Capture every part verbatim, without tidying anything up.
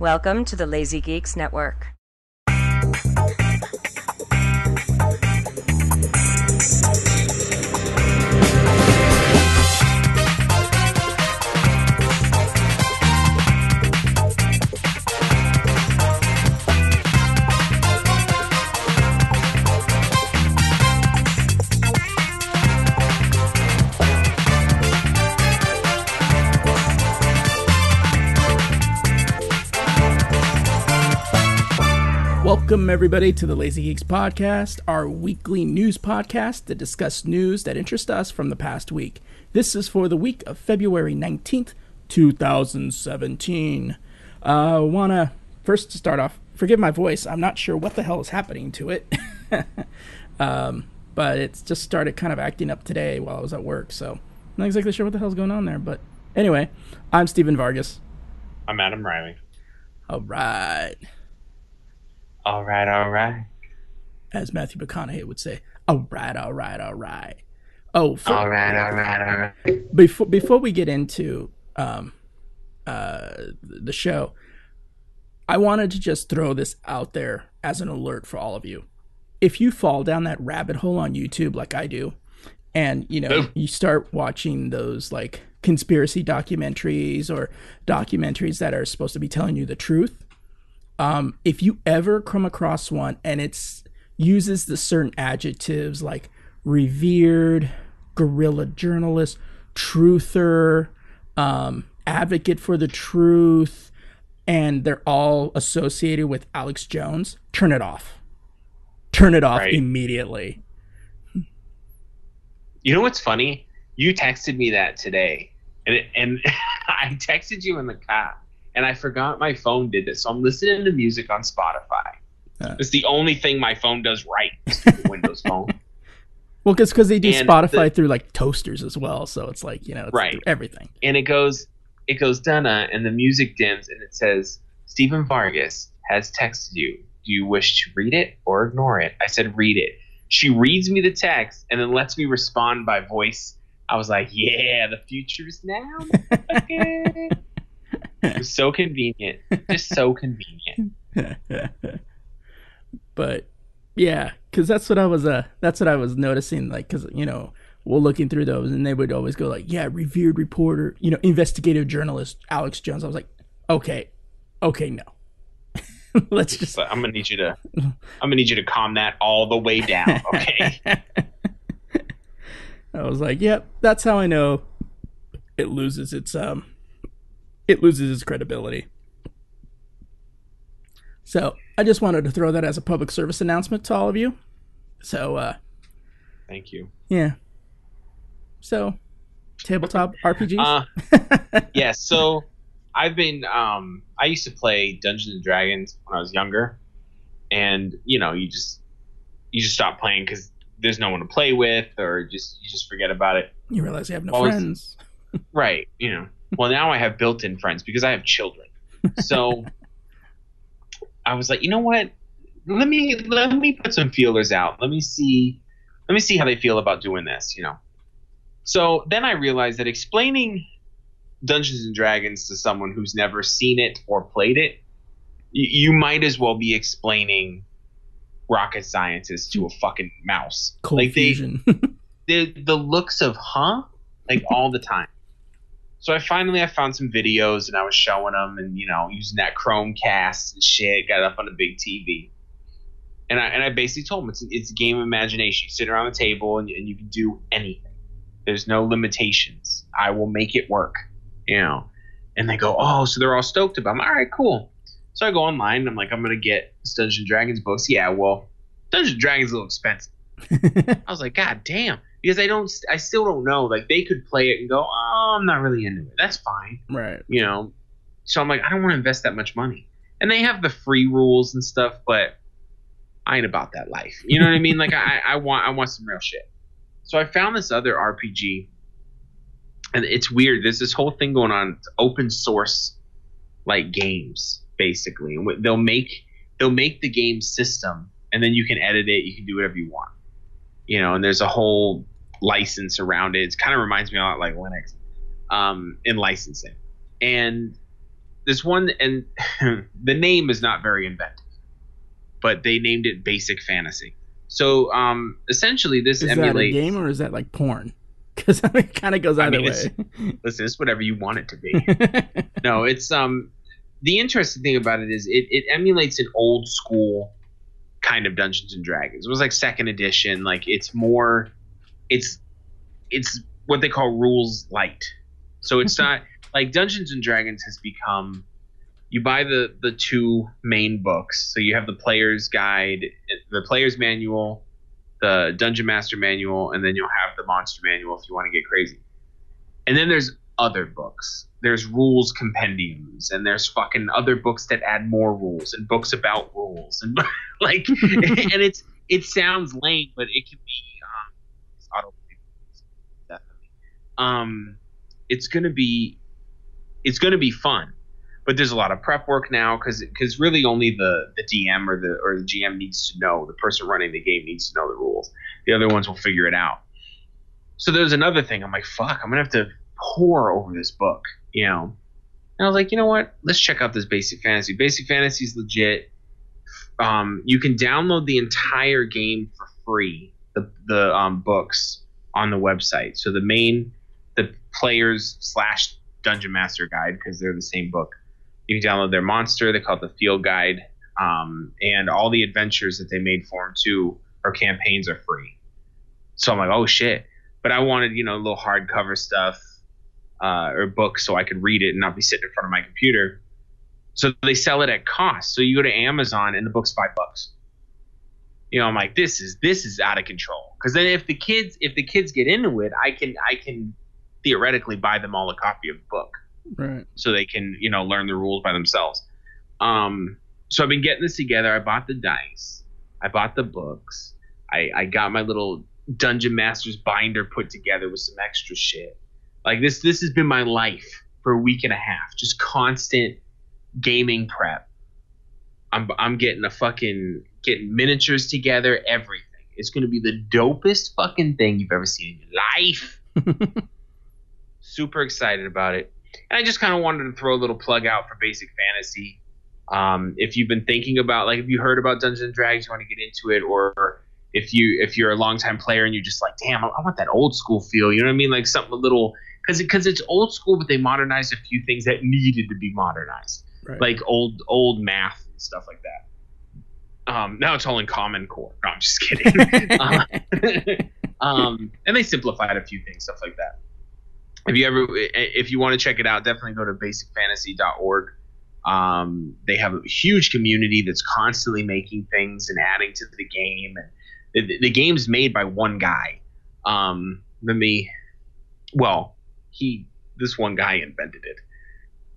Welcome to the Lazy Geeks Network. Welcome, everybody, to the Lazy Geeks Podcast, our weekly news podcast that discusses news that interests us from the past week. This is for the week of February nineteenth, two thousand seventeen. I uh, want to first start off, forgive my voice, I'm not sure what the hell is happening to it, um, but it's just started kind of acting up today while I was at work, so I'm not exactly sure what the hell's going on there, but anyway, I'm Stephen Vargas. I'm Adam Riley. All right. All right, all right. As Matthew McConaughey would say, all right, all right, all right. Oh, for, all right, all right, all right. Before before we get into um, uh, the show, I wanted to just throw this out there as an alert for all of you. If you fall down that rabbit hole on YouTube like I do, and you know Boom. You start watching those like conspiracy documentaries or documentaries that are supposed to be telling you the truth. Um, if you ever come across one and it's uses the certain adjectives like revered, guerrilla journalist, truther, um, advocate for the truth, and they're all associated with Alex Jones, turn it off. Turn it off right. Immediately. You know what's funny? You texted me that today, and it, and I texted you in the car. And I forgot my phone did this, so I'm listening to music on Spotify. Uh, it's the only thing my phone does right, Windows Phone. Well, it's because they do and Spotify the, through like toasters as well, so it's like, you know, it's right. everything. And it goes, it goes dunna, and the music dims, and it says, Stephen Vargas has texted you. Do you wish to read it or ignore it? I said, read it. She reads me the text and then lets me respond by voice. I was like, yeah, the future is now. Okay. It was so convenient. Just so convenient. But yeah, because that's what I was uh that's what I was noticing, like, because you know we're looking through those and they would always go like, yeah, revered reporter, you know, investigative journalist Alex Jones. I was like, okay, okay, no. Let's just I'm gonna need you to I'm gonna need you to calm that all the way down, okay? I was like, yep, yeah, that's how I know it loses its um It loses its credibility. So I just wanted to throw that as a public service announcement to all of you. So uh, thank you. Yeah. So tabletop R P Gs? Uh, yeah, so I've been um, I used to play Dungeons and Dragons when I was younger. And you know, you just you just stop playing because there's no one to play with, or just you just forget about it. You realize you have no Always, friends. Right, you know. Well, now I have built-in friends because I have children. So I was like, you know what? Let me let me put some feelers out. Let me see let me see how they feel about doing this, you know. So then I realized that explaining Dungeons and Dragons to someone who's never seen it or played it, you, you might as well be explaining rocket sciences to a fucking mouse. Cold like fusion. They, they the looks of huh? Like all the time. So I finally I found some videos and I was showing them and, you know, using that Chromecast and shit, got it up on a big T V. And I and I basically told them it's, it's a game of imagination. You sit around the table and, and you can do anything. There's no limitations. I will make it work, you know. And they go, oh, so they're all stoked about it. I'm all right, cool. So I go online and I'm like, I'm going to get Dungeons and Dragons books. Yeah, well, Dungeons and Dragons is a little expensive. I was like, God damn. Because I don't, I still don't know. Like, they could play it and go, oh, I'm not really into it. That's fine. Right. You know? So I'm like, I don't want to invest that much money. And they have the free rules and stuff, but I ain't about that life. You know what I mean? Like, I, I want I want some real shit. So I found this other R P G. And it's weird. There's this whole thing going on. It's open source like games, basically. They'll make they'll make the game system, and then you can edit it. You can do whatever you want, you know. And there's a whole license around it. It kind of reminds me a lot like Linux um, in licensing. And there's one, and the name is not very inventive, but they named it Basic Fantasy. So um, essentially, this is emulates. Is that a game or is that like porn? Because I mean, it kind of goes either I mean, way. It's, listen, it's whatever you want it to be. No, it's um. The interesting thing about it is it, it emulates an old school kind of Dungeons and Dragons. It was like second edition. Like it's more, it's it's what they call rules light. So it's not like Dungeons and Dragons has become. You buy the the two main books. So you have the player's guide, the player's manual, the Dungeon Master manual, and then you'll have the monster manual if you want to get crazy. And then there's other books. There's rules compendiums, and there's fucking other books that add more rules, and books about rules, and like, and it's it sounds lame, but it can be um, it's auto definitely. Um, it's gonna be it's gonna be fun, but there's a lot of prep work now because because really only the the D M or the or the G M needs to know, the person running the game needs to know the rules. The other ones will figure it out. So there's another thing. I'm like, fuck, I'm gonna have to pore over this book. You know, and I was like, you know what? Let's check out this Basic Fantasy. Basic Fantasy is legit. Um, you can download the entire game for free, the the um, books on the website. So the main, the players slash Dungeon Master guide, because they're the same book. You can download their monster. They call it the Field Guide, um, and all the adventures that they made for them too, or campaigns, are free. So I'm like, oh shit! But I wanted, you know, a little hardcover stuff. Uh, or book, so I could read it and not be sitting in front of my computer. So they sell it at cost. So you go to Amazon and the book's five bucks. You know, I'm like, this is this is out of control. Because then if the kids if the kids get into it, I can I can theoretically buy them all a copy of the book, right? So they can, you know, learn the rules by themselves. Um, so I've been getting this together. I bought the dice. I bought the books. I I got my little Dungeon Master's binder put together with some extra shit. Like this, this has been my life for a week and a half. Just constant gaming prep. I'm, I'm getting a fucking getting miniatures together. Everything. It's gonna be the dopest fucking thing you've ever seen in your life. Super excited about it. And I just kind of wanted to throw a little plug out for Basic Fantasy. Um, if you've been thinking about, like, if you heard about Dungeons and Dragons, you want to get into it, or if you if you're a longtime player and you're just like, damn, I, I want that old school feel. You know what I mean? Like something a little. Because it's old school, but they modernized a few things that needed to be modernized, right? Like old old math and stuff like that. Um, now it's all in Common Core. No, I'm just kidding. uh, um, and they simplified a few things, stuff like that. If you ever, if you want to check it out, definitely go to basic fantasy dot org. Um, they have a huge community that's constantly making things and adding to the game. And the, the game's made by one guy. Um, let me, well. He, this one guy invented it.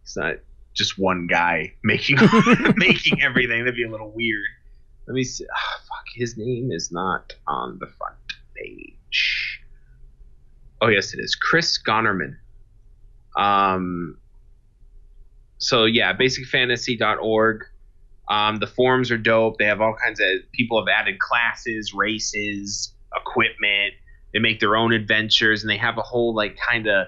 It's not just one guy making making everything. That'd be a little weird. Let me see. Oh, fuck, his name is not on the front page. Oh yes, it is. Chris Gonerman. Um. So yeah, basic fantasy dot org. Um, the forums are dope. They have all kinds of people have added classes, races, equipment. They make their own adventures, and they have a whole like kind of.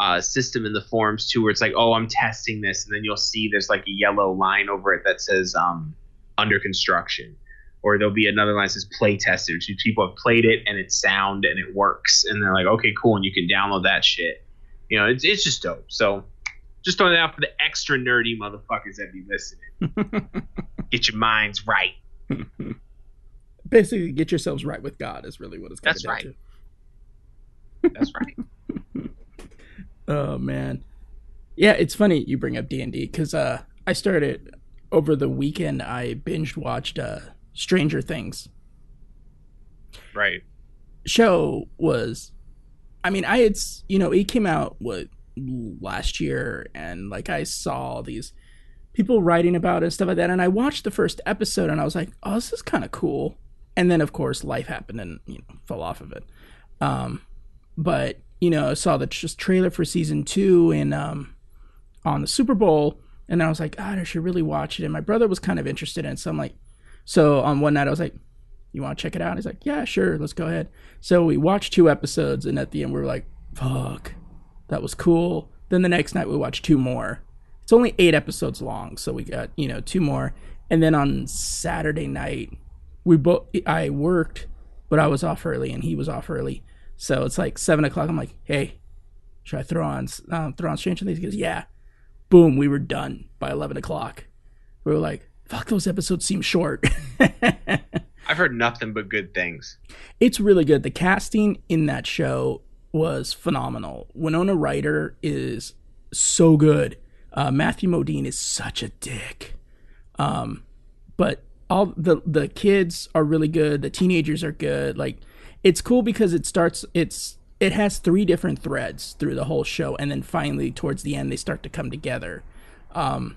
Uh, system in the forums too, where it's like, oh, I'm testing this, and then you'll see there's like a yellow line over it that says um, under construction, or there'll be another line that says play tested, which people have played it and it's sound and it works, and they're like, okay, cool, and you can download that shit. You know, it's it's just dope. So just throwing it out for the extra nerdy motherfuckers that be listening. Get your minds right. Basically, get yourselves right with God is really what it's got to right. do. That's right. That's right. Oh man, yeah, it's funny you bring up D and D because uh, I started over the weekend. I binge watched uh, Stranger Things. Right. Show was, I mean, I had you know it came out what last year, and like I saw these people writing about it and stuff like that, and I watched the first episode and I was like, oh, this is kind of cool. And then of course life happened and you know fell off of it, um, but. You know, I saw the just trailer for season two, and um, on the Super Bowl, And I was like, God, I should really watch it. And my brother was kind of interested in it. So I'm like, so on one night I was like, you want to check it out? And he's like, yeah, sure. Let's go ahead. So we watched two episodes. And at the end, we were like, fuck, that was cool. Then the next night we watched two more. It's only eight episodes long. So we got, you know, two more. And then on Saturday night, we both, I worked, but I was off early and he was off early. So it's like seven o'clock. I'm like, hey, should I throw on, um, throw on Stranger Things? He goes, yeah. Boom, we were done by eleven o'clock. We were like, fuck, those episodes seem short. I've heard nothing but good things. It's really good. The casting in that show was phenomenal. Winona Ryder is so good. Uh, Matthew Modine is such a dick. Um, but all the, the kids are really good. The teenagers are good. Like, it's cool because it starts, it's, it has three different threads through the whole show. And then finally towards the end, they start to come together. Um,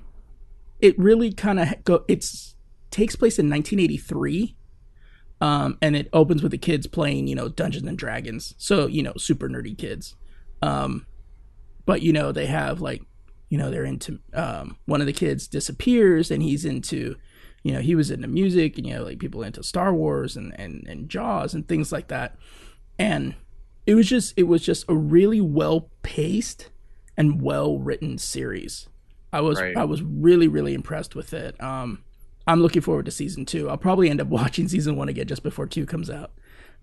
it really kind of go, it's takes place in nineteen eighty-three. Um, and it opens with the kids playing, you know, Dungeons and Dragons. So, you know, super nerdy kids. Um, but you know, they have like, you know, they're into, um, one of the kids disappears and he's into, you know, he was into music and, you know, like people into Star Wars and, and, and Jaws and things like that. And It was just it was just a really well paced and well written series. I was right. I was really really impressed with it. Um, I'm looking forward to season two. I'll probably end up watching season one again just before two comes out.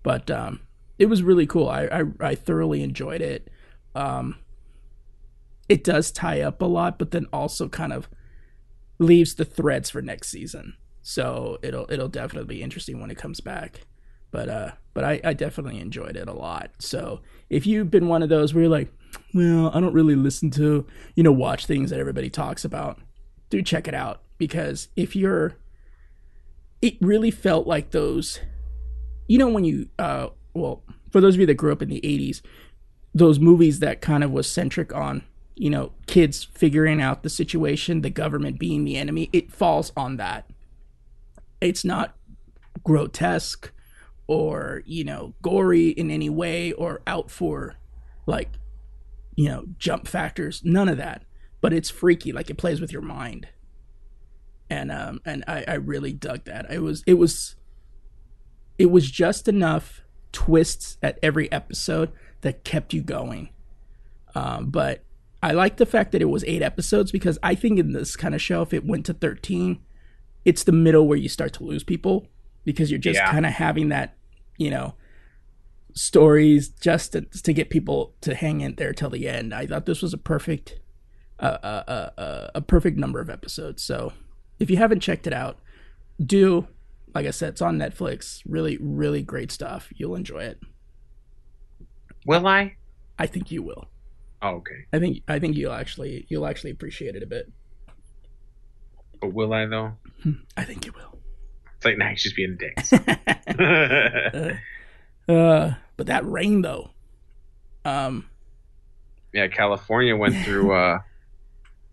But um, it was really cool. I I, I thoroughly enjoyed it. Um, it does tie up a lot, but then also kind of leaves the threads for next season. So it'll it'll definitely be interesting when it comes back. But uh, but I, I definitely enjoyed it a lot. So if you've been one of those where you're like, well, I don't really listen to, you know, watch things that everybody talks about, do check it out. Because if you're, it really felt like those, you know, when you, uh, well, for those of you that grew up in the eighties, those movies that kind of was centric on, you know, kids figuring out the situation, the government being the enemy, it falls on that. It's not grotesque or, you know, gory in any way or out for, like, you know, jump factors. None of that. But it's freaky. Like, it plays with your mind. And um, and I, I really dug that. It was, it was, it was just enough twists at every episode that kept you going. Um, but I like the fact that it was eight episodes because I think in this kind of show, if it went to thirteen, it's the middle where you start to lose people. Because you're just yeah. kind of having that, you know, stories just to, to get people to hang in there till the end. I thought this was a perfect, uh, uh, uh, uh, a perfect number of episodes. So if you haven't checked it out, do. Like I said, it's on Netflix. Really, really great stuff. You'll enjoy it. Will I? I think you will. Oh, okay. I think I think you'll actually you'll actually appreciate it a bit. But will I though? I think you will. Like, nah, he's just being a dick. So. uh, uh, but that rain, though. Um, yeah, California went through uh,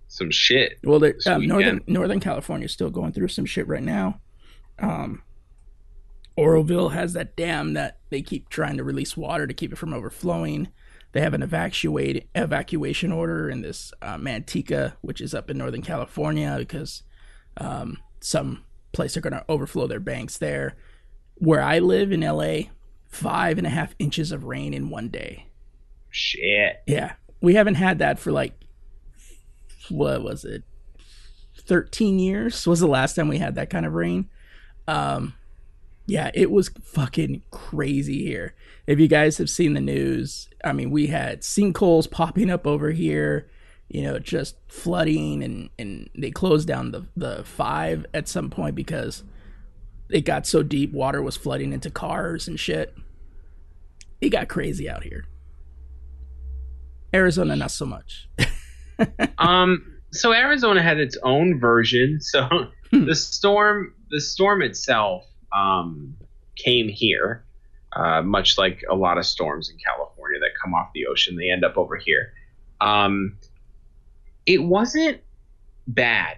some shit. Well, there, uh, Northern, Northern California is still going through some shit right now. Um, Oroville has that dam that they keep trying to release water to keep it from overflowing. They have an evacuate, evacuation order in this uh, Manteca, which is up in Northern California, because um, some... place are going to overflow their banks there. Where I live in L A, five and a half inches of rain in one day. Shit. Yeah. We haven't had that for like, what was it? thirteen years was the last time we had that kind of rain. Um, yeah, it was fucking crazy here. If you guys have seen the news, I mean, we had sinkholes popping up over here. You know, just flooding, and, and they closed down the, the five at some point because it got so deep, water was flooding into cars and shit. It got crazy out here. Arizona, not so much. um, so Arizona had its own version. So hmm. the storm, the storm itself, um, came here, uh, much like a lot of storms in California that come off the ocean. They end up over here. Um, It wasn't bad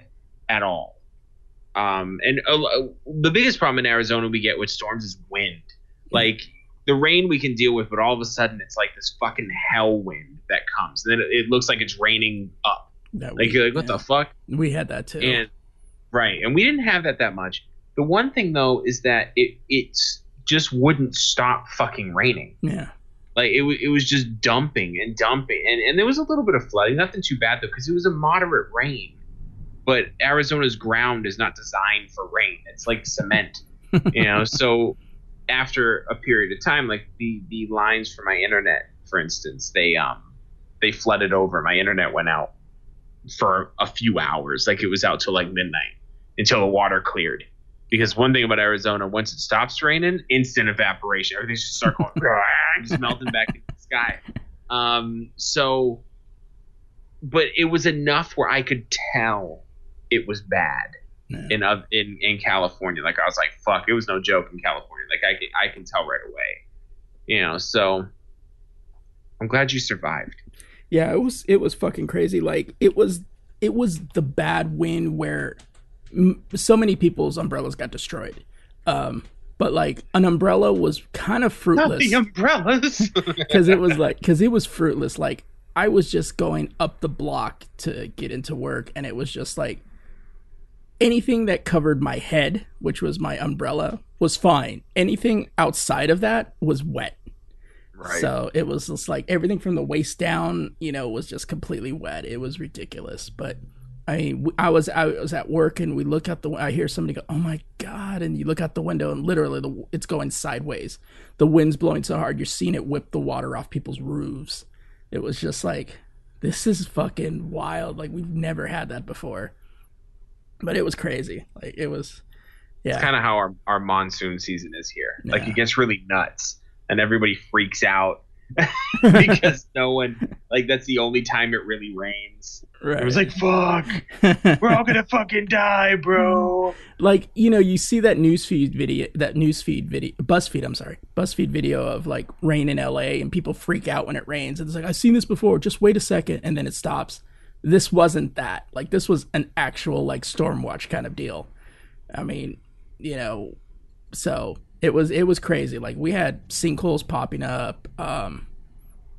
at all. Um, and uh, the biggest problem in Arizona we get with storms is wind. Like, the rain we can deal with, but all of a sudden it's like this fucking hell wind that comes. And then it, it looks like it's raining up. That like, we, you're like, what yeah. the fuck? We had that too. And, right. And we didn't have that that much. The one thing, though, is that it it's just wouldn't stop fucking raining. Yeah. Like, it, it was just dumping and dumping. And, and there was a little bit of flooding. Nothing too bad, though, because it was a moderate rain. But Arizona's ground is not designed for rain. It's like cement, you know? So after a period of time, like the, the lines for my internet, for instance, they, um, they flooded over. My internet went out for a few hours. Like, it was out till like midnight until the water cleared. Because one thing about Arizona, once it stops raining, instant evaporation. Everything's just start going, just melting back into the sky. Um, so, but it was enough where I could tell it was bad yeah. in, uh, in in California. Like, I was like, fuck, it was no joke in California. Like, I can, I can tell right away, you know? So I'm glad you survived. Yeah, it was, it was fucking crazy. Like, it was, it was the bad wind where so many people's umbrellas got destroyed. Um, but like, an umbrella was kind of fruitless. Not the umbrellas. Cause it was like, cause it was fruitless. Like, I was just going up the block to get into work, and it was just like, anything that covered my head, which was my umbrella, was fine. Anything outside of that was wet. Right. So it was just like, everything from the waist down, you know, was just completely wet. It was ridiculous. But I mean, I was I was at work, and we look out the I hear somebody go, "Oh my god!" And you look out the window, and literally the, it's going sideways. The wind's blowing so hard, you're seeing it whip the water off people's roofs. It was just like, this is fucking wild. Like, we've never had that before. But it was crazy. Like, it was, yeah. It's kind of how our, our monsoon season is here. Yeah. Like, it gets really nuts, and everybody freaks out because no one, like, that's the only time it really rains. Right. It was like, fuck, we're all gonna fucking die, bro. Like, you know, you see that newsfeed video, that newsfeed video, BuzzFeed, I'm sorry, BuzzFeed video of like rain in L A, and people freak out when it rains. And it's like, I've seen this before. Just wait a second, and then it stops. This wasn't that. Like, this was an actual like storm watch kind of deal. I mean, you know, so it was it was crazy. Like, we had sinkholes popping up. Um,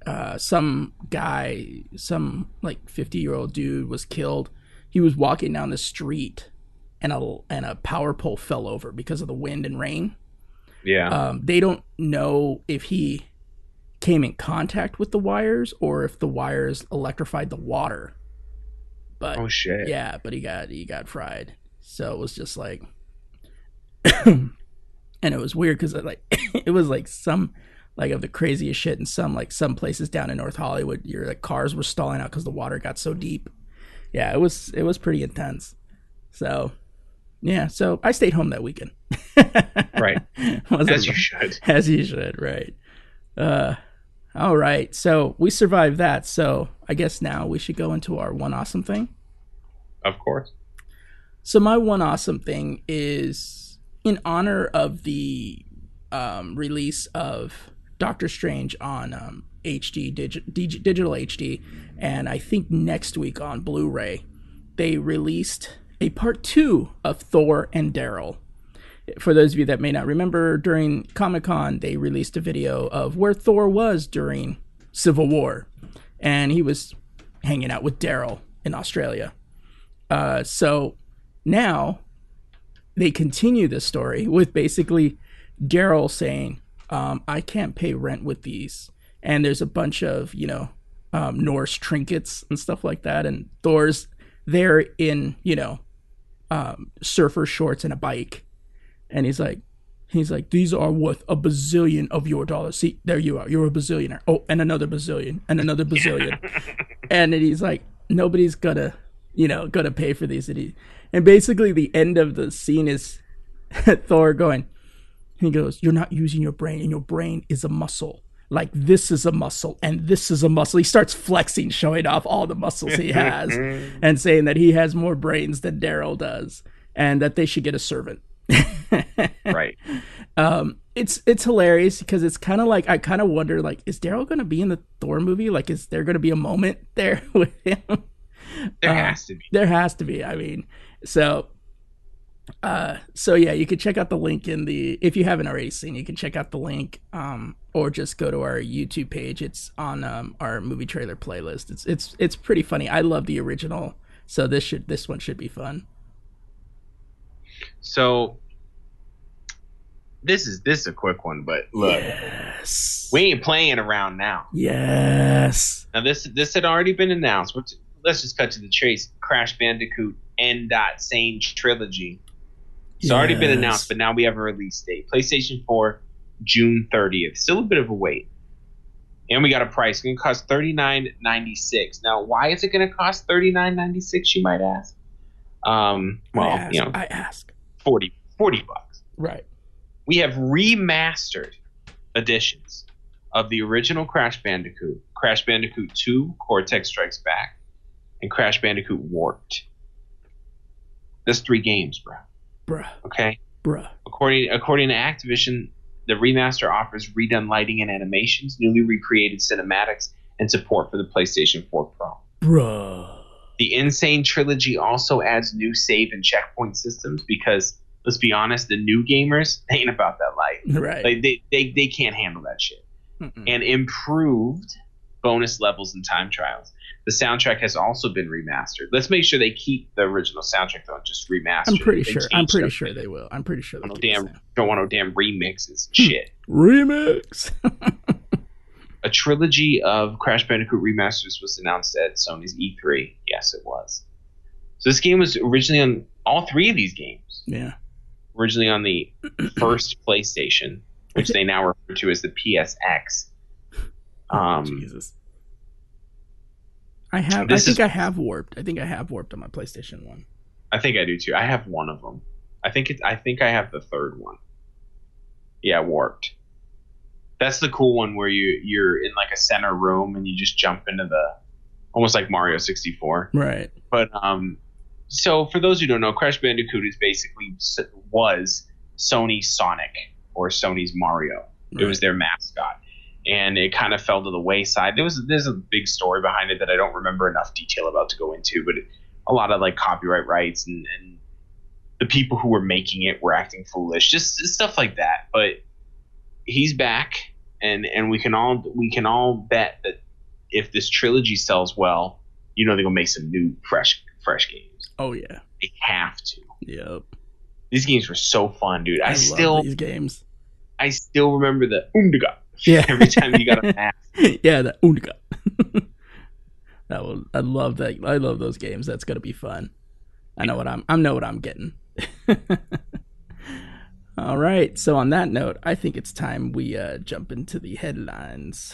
uh, some guy, some like fifty year old dude was killed. He was walking down the street, and a and a power pole fell over because of the wind and rain. Yeah. Um, they don't know if he came in contact with the wires or if the wires electrified the water. But, oh shit. Yeah, but he got he got fried. So it was just like, and it was weird because like it was like some like of the craziest shit. In some like some places down in North Hollywood, your like cars were stalling out because the water got so deep. Yeah, it was it was pretty intense. So yeah, so I stayed home that weekend. Right, as like, you should. As you should, right. Uh, all right. So we survived that. So I guess now we should go into our one awesome thing. Of course. So my one awesome thing is in honor of the um, release of Doctor Strange on um, H D, digi- dig- digital H D, and I think next week on Blu-ray, they released a part two of Thor and Darryl. For those of you that may not remember, during Comic-Con, they released a video of where Thor was during Civil War, and he was hanging out with Darryl in Australia. Uh, so now they continue this story with basically Darryl saying, um, I can't pay rent with these. And there's a bunch of, you know, um, Norse trinkets and stuff like that. And Thor's there in, you know, um, surfer shorts and a bike. And he's like, he's like, these are worth a bazillion of your dollars. See, there you are. You're a bazillionaire. Oh, and another bazillion and another bazillion. And then he's like, nobody's gonna, you know, gonna pay for these. And, he, and basically the end of the scene is Thor going, he goes, you're not using your brain, and your brain is a muscle. Like, this is a muscle, and this is a muscle. He starts flexing, showing off all the muscles he has and saying that he has more brains than Darryl does and that they should get a servant. Right. Um, it's it's hilarious because it's kind of like, I kind of wonder, like, is Darryl going to be in the Thor movie? Like, is there going to be a moment there with him? There uh, has to be. There has to be. I mean, so Uh, so yeah, you can check out the link in the, if you haven't already seen, you can check out the link, um, or just go to our YouTube page. It's on, um, our movie trailer playlist. It's, it's, it's pretty funny. I love the original. So this should, this one should be fun. So this is, this is a quick one, but look, yes. We ain't playing around now. Yes. Now this, this had already been announced. Let's just cut to the chase. Crash Bandicoot N. Sane Trilogy. It's yes. already been announced, but now we have a release date. PlayStation four, June thirtieth. Still a bit of a wait. And we got a price. It's going to cost thirty-nine ninety-six. Now, why is it going to cost thirty-nine ninety-six, you might ask? Um, well, ask, you know, I ask. forty, forty bucks. Right. We have remastered editions of the original Crash Bandicoot, Crash Bandicoot two, Cortex Strikes Back, and Crash Bandicoot Warped. That's three games, bro. Bruh. Okay. Bruh. According according to Activision, the remaster offers redone lighting and animations, newly recreated cinematics, and support for the PlayStation four Pro. Bruh. The Insane Trilogy also adds new save and checkpoint systems because, let's be honest, the new gamers ain't about that light. Right. Like they, they, they can't handle that shit. Mm-mm. And improved bonus levels and time trials. The soundtrack has also been remastered. Let's make sure they keep the original soundtrack, don't just remaster. I'm pretty sure. I'm pretty sure they will. I'm pretty sure. They don't, damn, don't want no damn remixes and shit. Remix. A trilogy of Crash Bandicoot remasters was announced at Sony's E three. Yes, it was. So this game was originally on all three of these games. Yeah. Originally on the first PlayStation, which they now refer to as the P S X. Um, oh, Jesus. I have. This I think is, I have warped. I think I have warped on my PlayStation One. I think I do too. I have one of them. I think it's. I think I have the third one. Yeah, warped. That's the cool one where you you're in like a center room and you just jump into the, almost like Mario sixty-four. Right. But um, so for those who don't know, Crash Bandicoot is basically was Sony's Sonic or Sony's Mario. Right. It was their mascot. And it kind of fell to the wayside. There was there's a big story behind it that I don't remember enough detail about to go into, but it, a lot of like copyright rights and, and the people who were making it were acting foolish, just stuff like that. But he's back, and, and we can all we can all bet that if this trilogy sells well, you know they're gonna make some new fresh fresh games. Oh yeah, they have to. Yep. These games were so fun, dude. I, I love still these games. I still remember the Umdaga. Yeah, every time you got a map. Yeah, that Unica. That was, I love that. I love those games. That's gonna be fun. I know what I'm. I know what I'm getting. All right. So on that note, I think it's time we uh, jump into the headlines.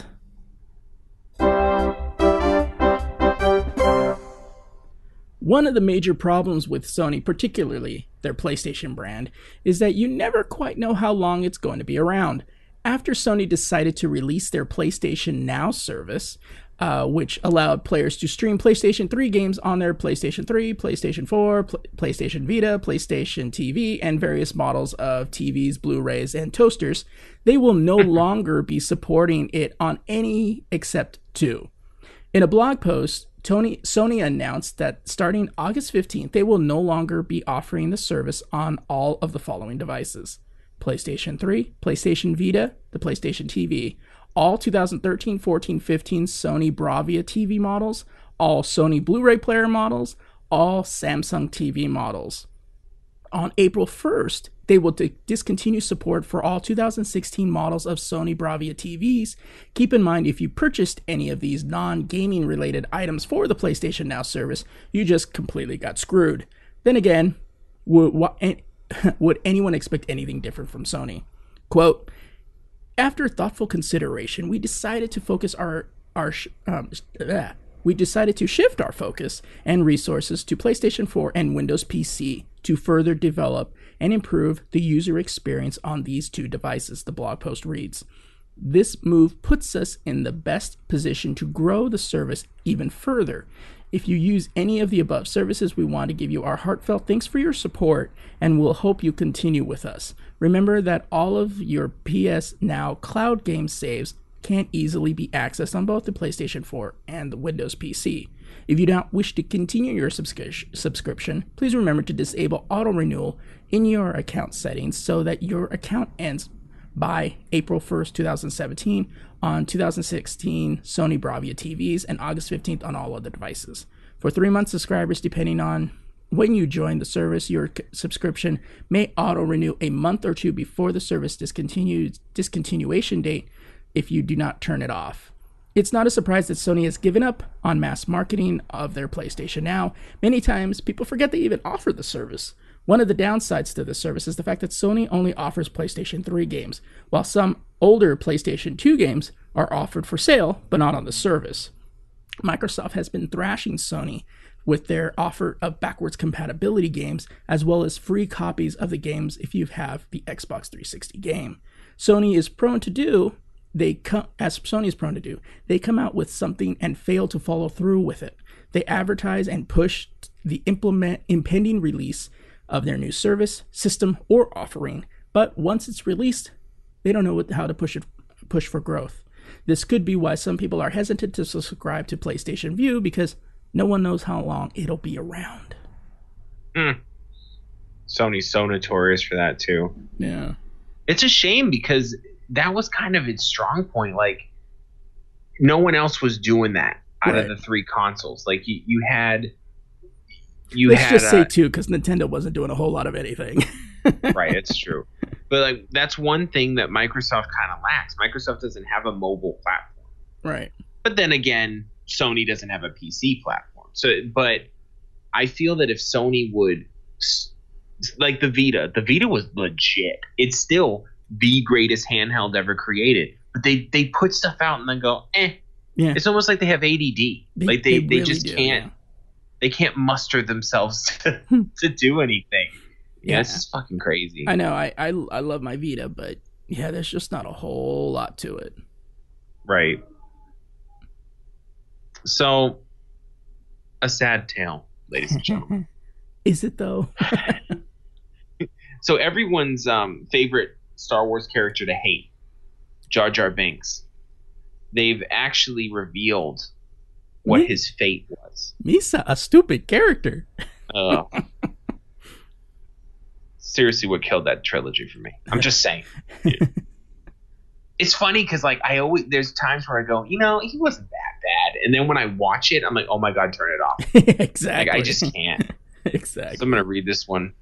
One of the major problems with Sony, particularly their PlayStation brand, is that you never quite know how long it's going to be around. After Sony decided to release their PlayStation Now service, uh, which allowed players to stream PlayStation three games on their PlayStation three, PlayStation four, Pl- PlayStation Vita, PlayStation T V, and various models of T Vs, Blu-rays, and toasters, they will no longer be supporting it on any except two. In a blog post, Tony, Sony announced that starting August fifteenth, they will no longer be offering the service on all of the following devices. PlayStation three, PlayStation Vita, the PlayStation T V, all two thousand thirteen, fourteen, fifteen Sony Bravia T V models, all Sony Blu-ray player models, all Samsung T V models. On April first, they will d- discontinue support for all two thousand sixteen models of Sony Bravia T Vs. Keep in mind, if you purchased any of these non-gaming related items for the PlayStation Now service, you just completely got screwed. Then again, what... W- and- would anyone expect anything different from Sony? Quote, after thoughtful consideration, we decided to focus our, our sh- um, uh, we decided to shift our focus and resources to PlayStation four and Windows P C to further develop and improve the user experience on these two devices, the blog post reads. This move puts us in the best position to grow the service even further. If you use any of the above services, we want to give you our heartfelt thanks for your support, and we'll hope you continue with us. Remember that all of your P S Now cloud game saves can't easily be accessed on both the PlayStation four and the Windows P C. If you do not wish to continue your subscri- subscription, please remember to disable auto-renewal in your account settings so that your account ends by April first, two thousand seventeen on two thousand sixteen Sony Bravia T Vs and August fifteenth on all other devices. For three-month subscribers, depending on when you join the service, your c- subscription may auto-renew a month or two before the service discontinued discontinuation date if you do not turn it off. It's not a surprise that Sony has given up on mass marketing of their PlayStation Now. Many times, people forget they even offer the service. One of the downsides to this service is the fact that Sony only offers PlayStation three games, while some older PlayStation two games are offered for sale, but not on the service. Microsoft has been thrashing Sony with their offer of backwards compatibility games, as well as free copies of the games if you have the Xbox three sixty game. Sony is prone to do... They come, as Sony is prone to do, they come out with something and fail to follow through with it. They advertise and push the implement, impending release of their new service, system, or offering, but once it's released, they don't know what, how to push it, push for growth. This could be why some people are hesitant to subscribe to PlayStation View, because no one knows how long it'll be around. Mm. Sony's so notorious for that, too. Yeah. It's a shame, because... that was kind of its strong point. Like, no one else was doing that out right. of the three consoles. Like, you, you had, you Let's had. Let's just uh, say two, because Nintendo wasn't doing a whole lot of anything. Right, it's true. But like, that's one thing that Microsoft kind of lacks. Microsoft doesn't have a mobile platform. Right. But then again, Sony doesn't have a P C platform. So, but I feel that if Sony would, like the Vita, the Vita was legit. It's still the greatest handheld ever created, but they they put stuff out and then go eh. Yeah. It's almost like they have A D D. They, like they, they, they really just do. can't yeah. they can't muster themselves to, to do anything. Yeah, yeah, this is fucking crazy. I know. I, I I love my Vita, but yeah, there's just not a whole lot to it. Right. So, a sad tale, ladies and gentlemen. Is it though? So everyone's um favorite Star Wars character to hate, Jar Jar Binks. They've actually revealed what Me? his fate was. Misa, a stupid character. uh, seriously, what killed that trilogy for me? I'm just saying. It's funny because, like, I always there's times where I go, you know, he wasn't that bad, and then when I watch it, I'm like, oh my god, turn it off. Exactly. Like, I just can't. Exactly. So I'm gonna read this one.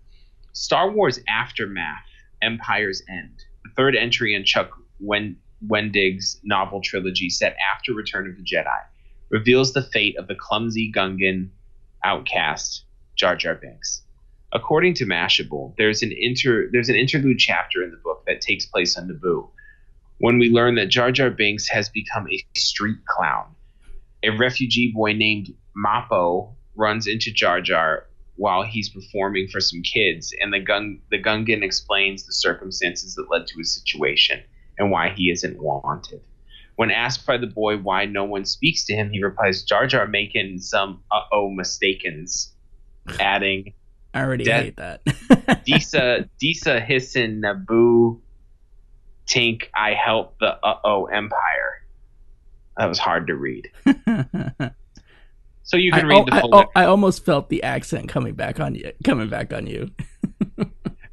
Star Wars Aftermath: Empire's End, the third entry in Chuck Wendig's novel trilogy set after Return of the Jedi, reveals the fate of the clumsy Gungan outcast Jar Jar Binks. According to Mashable, there's an inter there's an interlude chapter in the book that takes place on Naboo, when we learn that Jar Jar Binks has become a street clown. A refugee boy named Mappo runs into Jar Jar while he's performing for some kids, and the gun the Gungan explains the circumstances that led to his situation and why he isn't wanted. When asked by the boy why no one speaks to him, he replies, Jar Jar making some uh-oh mistakens, adding, I already De- hate that. Disa, Disa hissin Naboo tink I help the uh-oh empire. That was hard to read. So you can I, read the full. I, I, I almost felt the accent coming back on you. Coming back on you.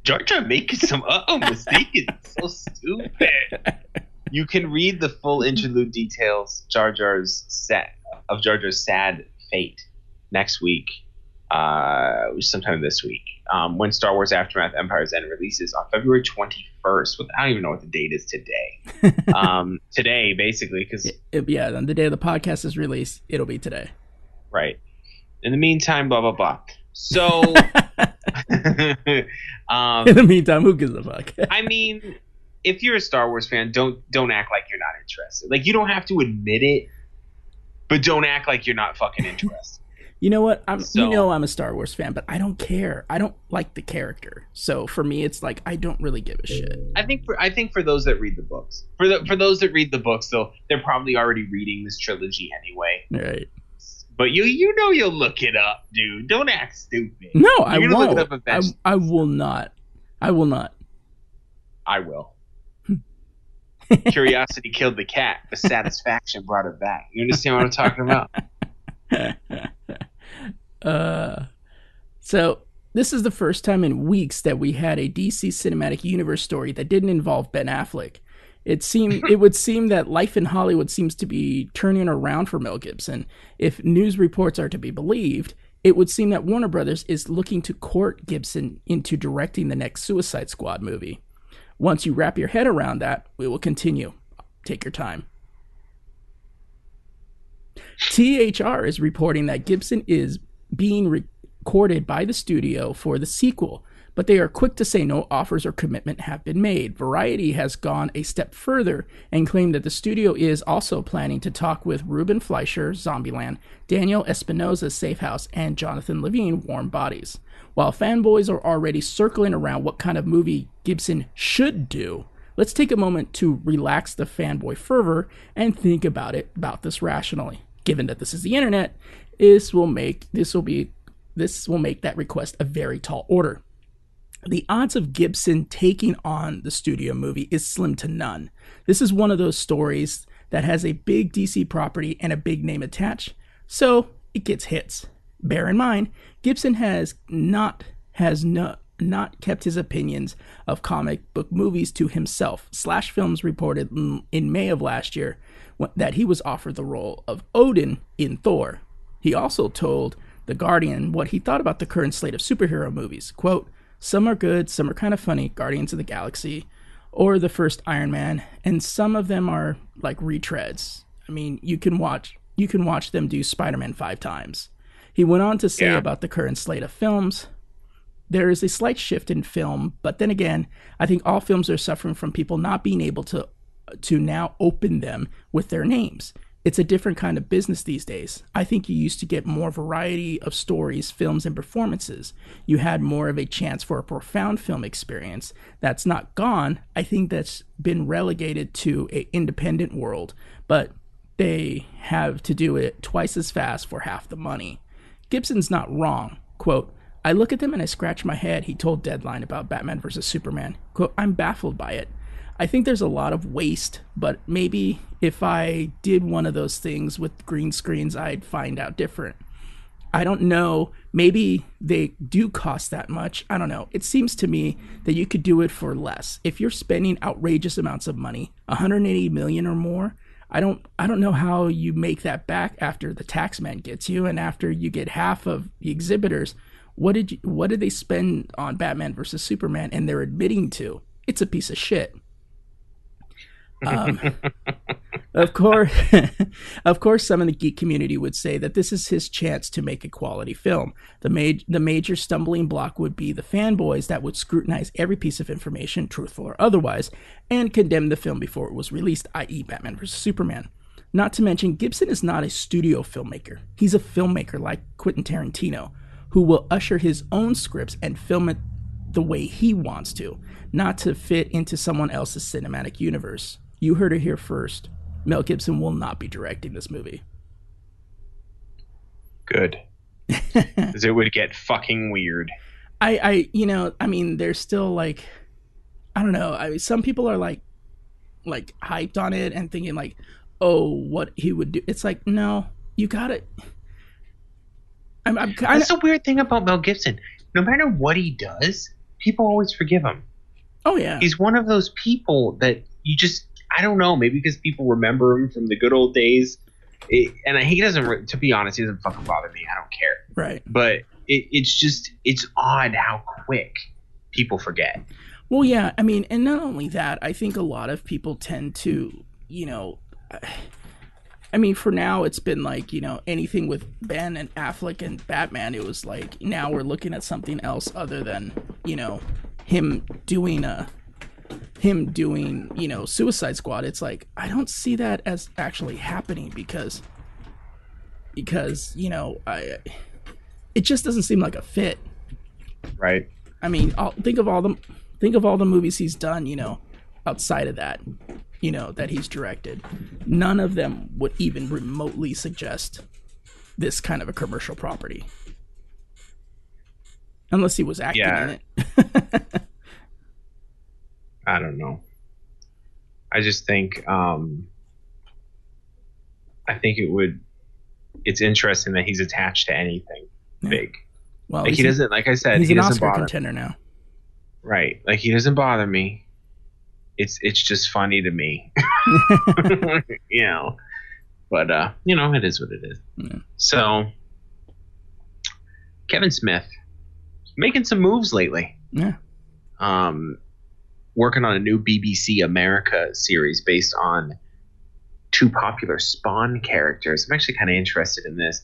Jar Jar making some uh-oh mistakes. It's so stupid. You can read the full interlude details Jar Jar's set of Jar Jar's sad fate next week, uh, sometime this week, um, when Star Wars Aftermath: Empire's End releases on February twenty-first. With, I don't even know what the date is today. um, today, basically, because yeah, on the day the podcast is released, it'll be today. Right. In the meantime, blah, blah, blah. So, um, in the meantime, who gives a fuck? I mean, if you're a Star Wars fan, don't don't act like you're not interested. Like, you don't have to admit it, but don't act like you're not fucking interested. You know what? I'm, so, you know I'm a Star Wars fan, but I don't care. I don't like the character. So for me, it's like I don't really give a shit. I think for I think for those that read the books, for the, for those that read the books, though, they're probably already reading this trilogy anyway. Right. But you you know you'll look it up, dude. Don't act stupid. No, You're I won't. Look it up I, I will not. I will not. I will. Curiosity killed the cat, but satisfaction brought it back. You understand what I'm talking about? uh, so this is the first time in weeks that we had a D C Cinematic Universe story that didn't involve Ben Affleck. It seemed it would seem that life in Hollywood seems to be turning around for Mel Gibson. If news reports are to be believed, it would seem that Warner Brothers is looking to court Gibson into directing the next Suicide Squad movie. Once you wrap your head around that, we will continue. Take your time. T H R is reporting that Gibson is being re- courted by the studio for the sequel, but they are quick to say no offers or commitment have been made. Variety has gone a step further and claimed that the studio is also planning to talk with Ruben Fleischer, Zombieland, Daniel Espinosa, Safe House, and Jonathan Levine, Warm Bodies. While fanboys are already circling around what kind of movie Gibson should do, let's take a moment to relax the fanboy fervor and think about it, about this rationally. Given that this is the internet, this will make this will be this will make that request a very tall order. The odds of Gibson taking on the studio movie is slim to none. This is one of those stories that has a big D C property and a big name attached, so it gets hits. Bear in mind, Gibson has not has no, not kept his opinions of comic book movies to himself. Slash Films reported in May of last year that he was offered the role of Odin in Thor. He also told The Guardian what he thought about the current slate of superhero movies. Quote, some are good, some are kind of funny, Guardians of the Galaxy, or the first Iron Man, and some of them are like retreads. I mean, you can watch you can watch them do Spider-Man five times. He went on to say yeah. about the current slate of films, there is a slight shift in film, but then again, I think all films are suffering from people not being able to to now open them with their names. It's a different kind of business these days. I think you used to get more variety of stories, films, and performances. You had more of a chance for a profound film experience. That's not gone. I think that's been relegated to an independent world, but they have to do it twice as fast for half the money. Gibson's not wrong. Quote, I look at them and I scratch my head, he told Deadline about Batman versus Superman. Quote, I'm baffled by it. I think there's a lot of waste, but maybe if I did one of those things with green screens, I'd find out different. I don't know. Maybe they do cost that much. I don't know. It seems to me that you could do it for less. If you're spending outrageous amounts of money, one hundred eighty million or more, I don't I don't know how you make that back after the tax man gets you and after you get half of the exhibitors. What did you, what did they spend on Batman versus Superman and they're admitting to? It's a piece of shit. um, of course, of course, some in the geek community would say that this is his chance to make a quality film. The, ma- the major stumbling block would be the fanboys that would scrutinize every piece of information, truthful or otherwise, and condemn the film before it was released, that is. Batman versus. Superman. Not to mention, Gibson is not a studio filmmaker. He's a filmmaker like Quentin Tarantino, who will usher his own scripts and film it the way he wants to, not to fit into someone else's cinematic universe. You heard it here first. Mel Gibson will not be directing this movie. Good. Because it would get fucking weird. I, I, you know, I mean, there's still like, I don't know. I mean, some people are like, like hyped on it and thinking like, oh, what he would do. It's like, no, you got it. I'm, I'm kinda... That's the weird thing about Mel Gibson. No matter what he does, people always forgive him. Oh, yeah. He's one of those people that you just, I don't know, maybe because people remember him from the good old days. It, and he doesn't, to be honest, he doesn't fucking bother me. I don't care. Right. But it, it's just, it's odd how quick people forget. Well, yeah. I mean, and not only that, I think a lot of people tend to, you know, I mean, for now, it's been like, you know, anything with Ben and Affleck and Batman, it was like, now we're looking at something else other than, you know, him doing a him doing, you know, Suicide Squad. It's like, I don't see that as actually happening because because, you know, I it just doesn't seem like a fit. Right. I mean, I'll, think of all the think of all the movies he's done, you know, outside of that, you know, that he's directed. None of them would even remotely suggest this kind of a commercial property. Unless he was acting yeah. in it. I don't know. I just think um, I think it would it's interesting that he's attached to anything yeah. big. Well, like he doesn't, like I said, he's he an doesn't Oscar contender now. Right, like he doesn't bother me. It's it's just funny to me, you know. But uh, you know, it is what it is. Yeah. So, Kevin Smith making some moves lately. Yeah. Um, working on a new B B C America series based on two popular Spawn characters. I'm actually kind of interested in this.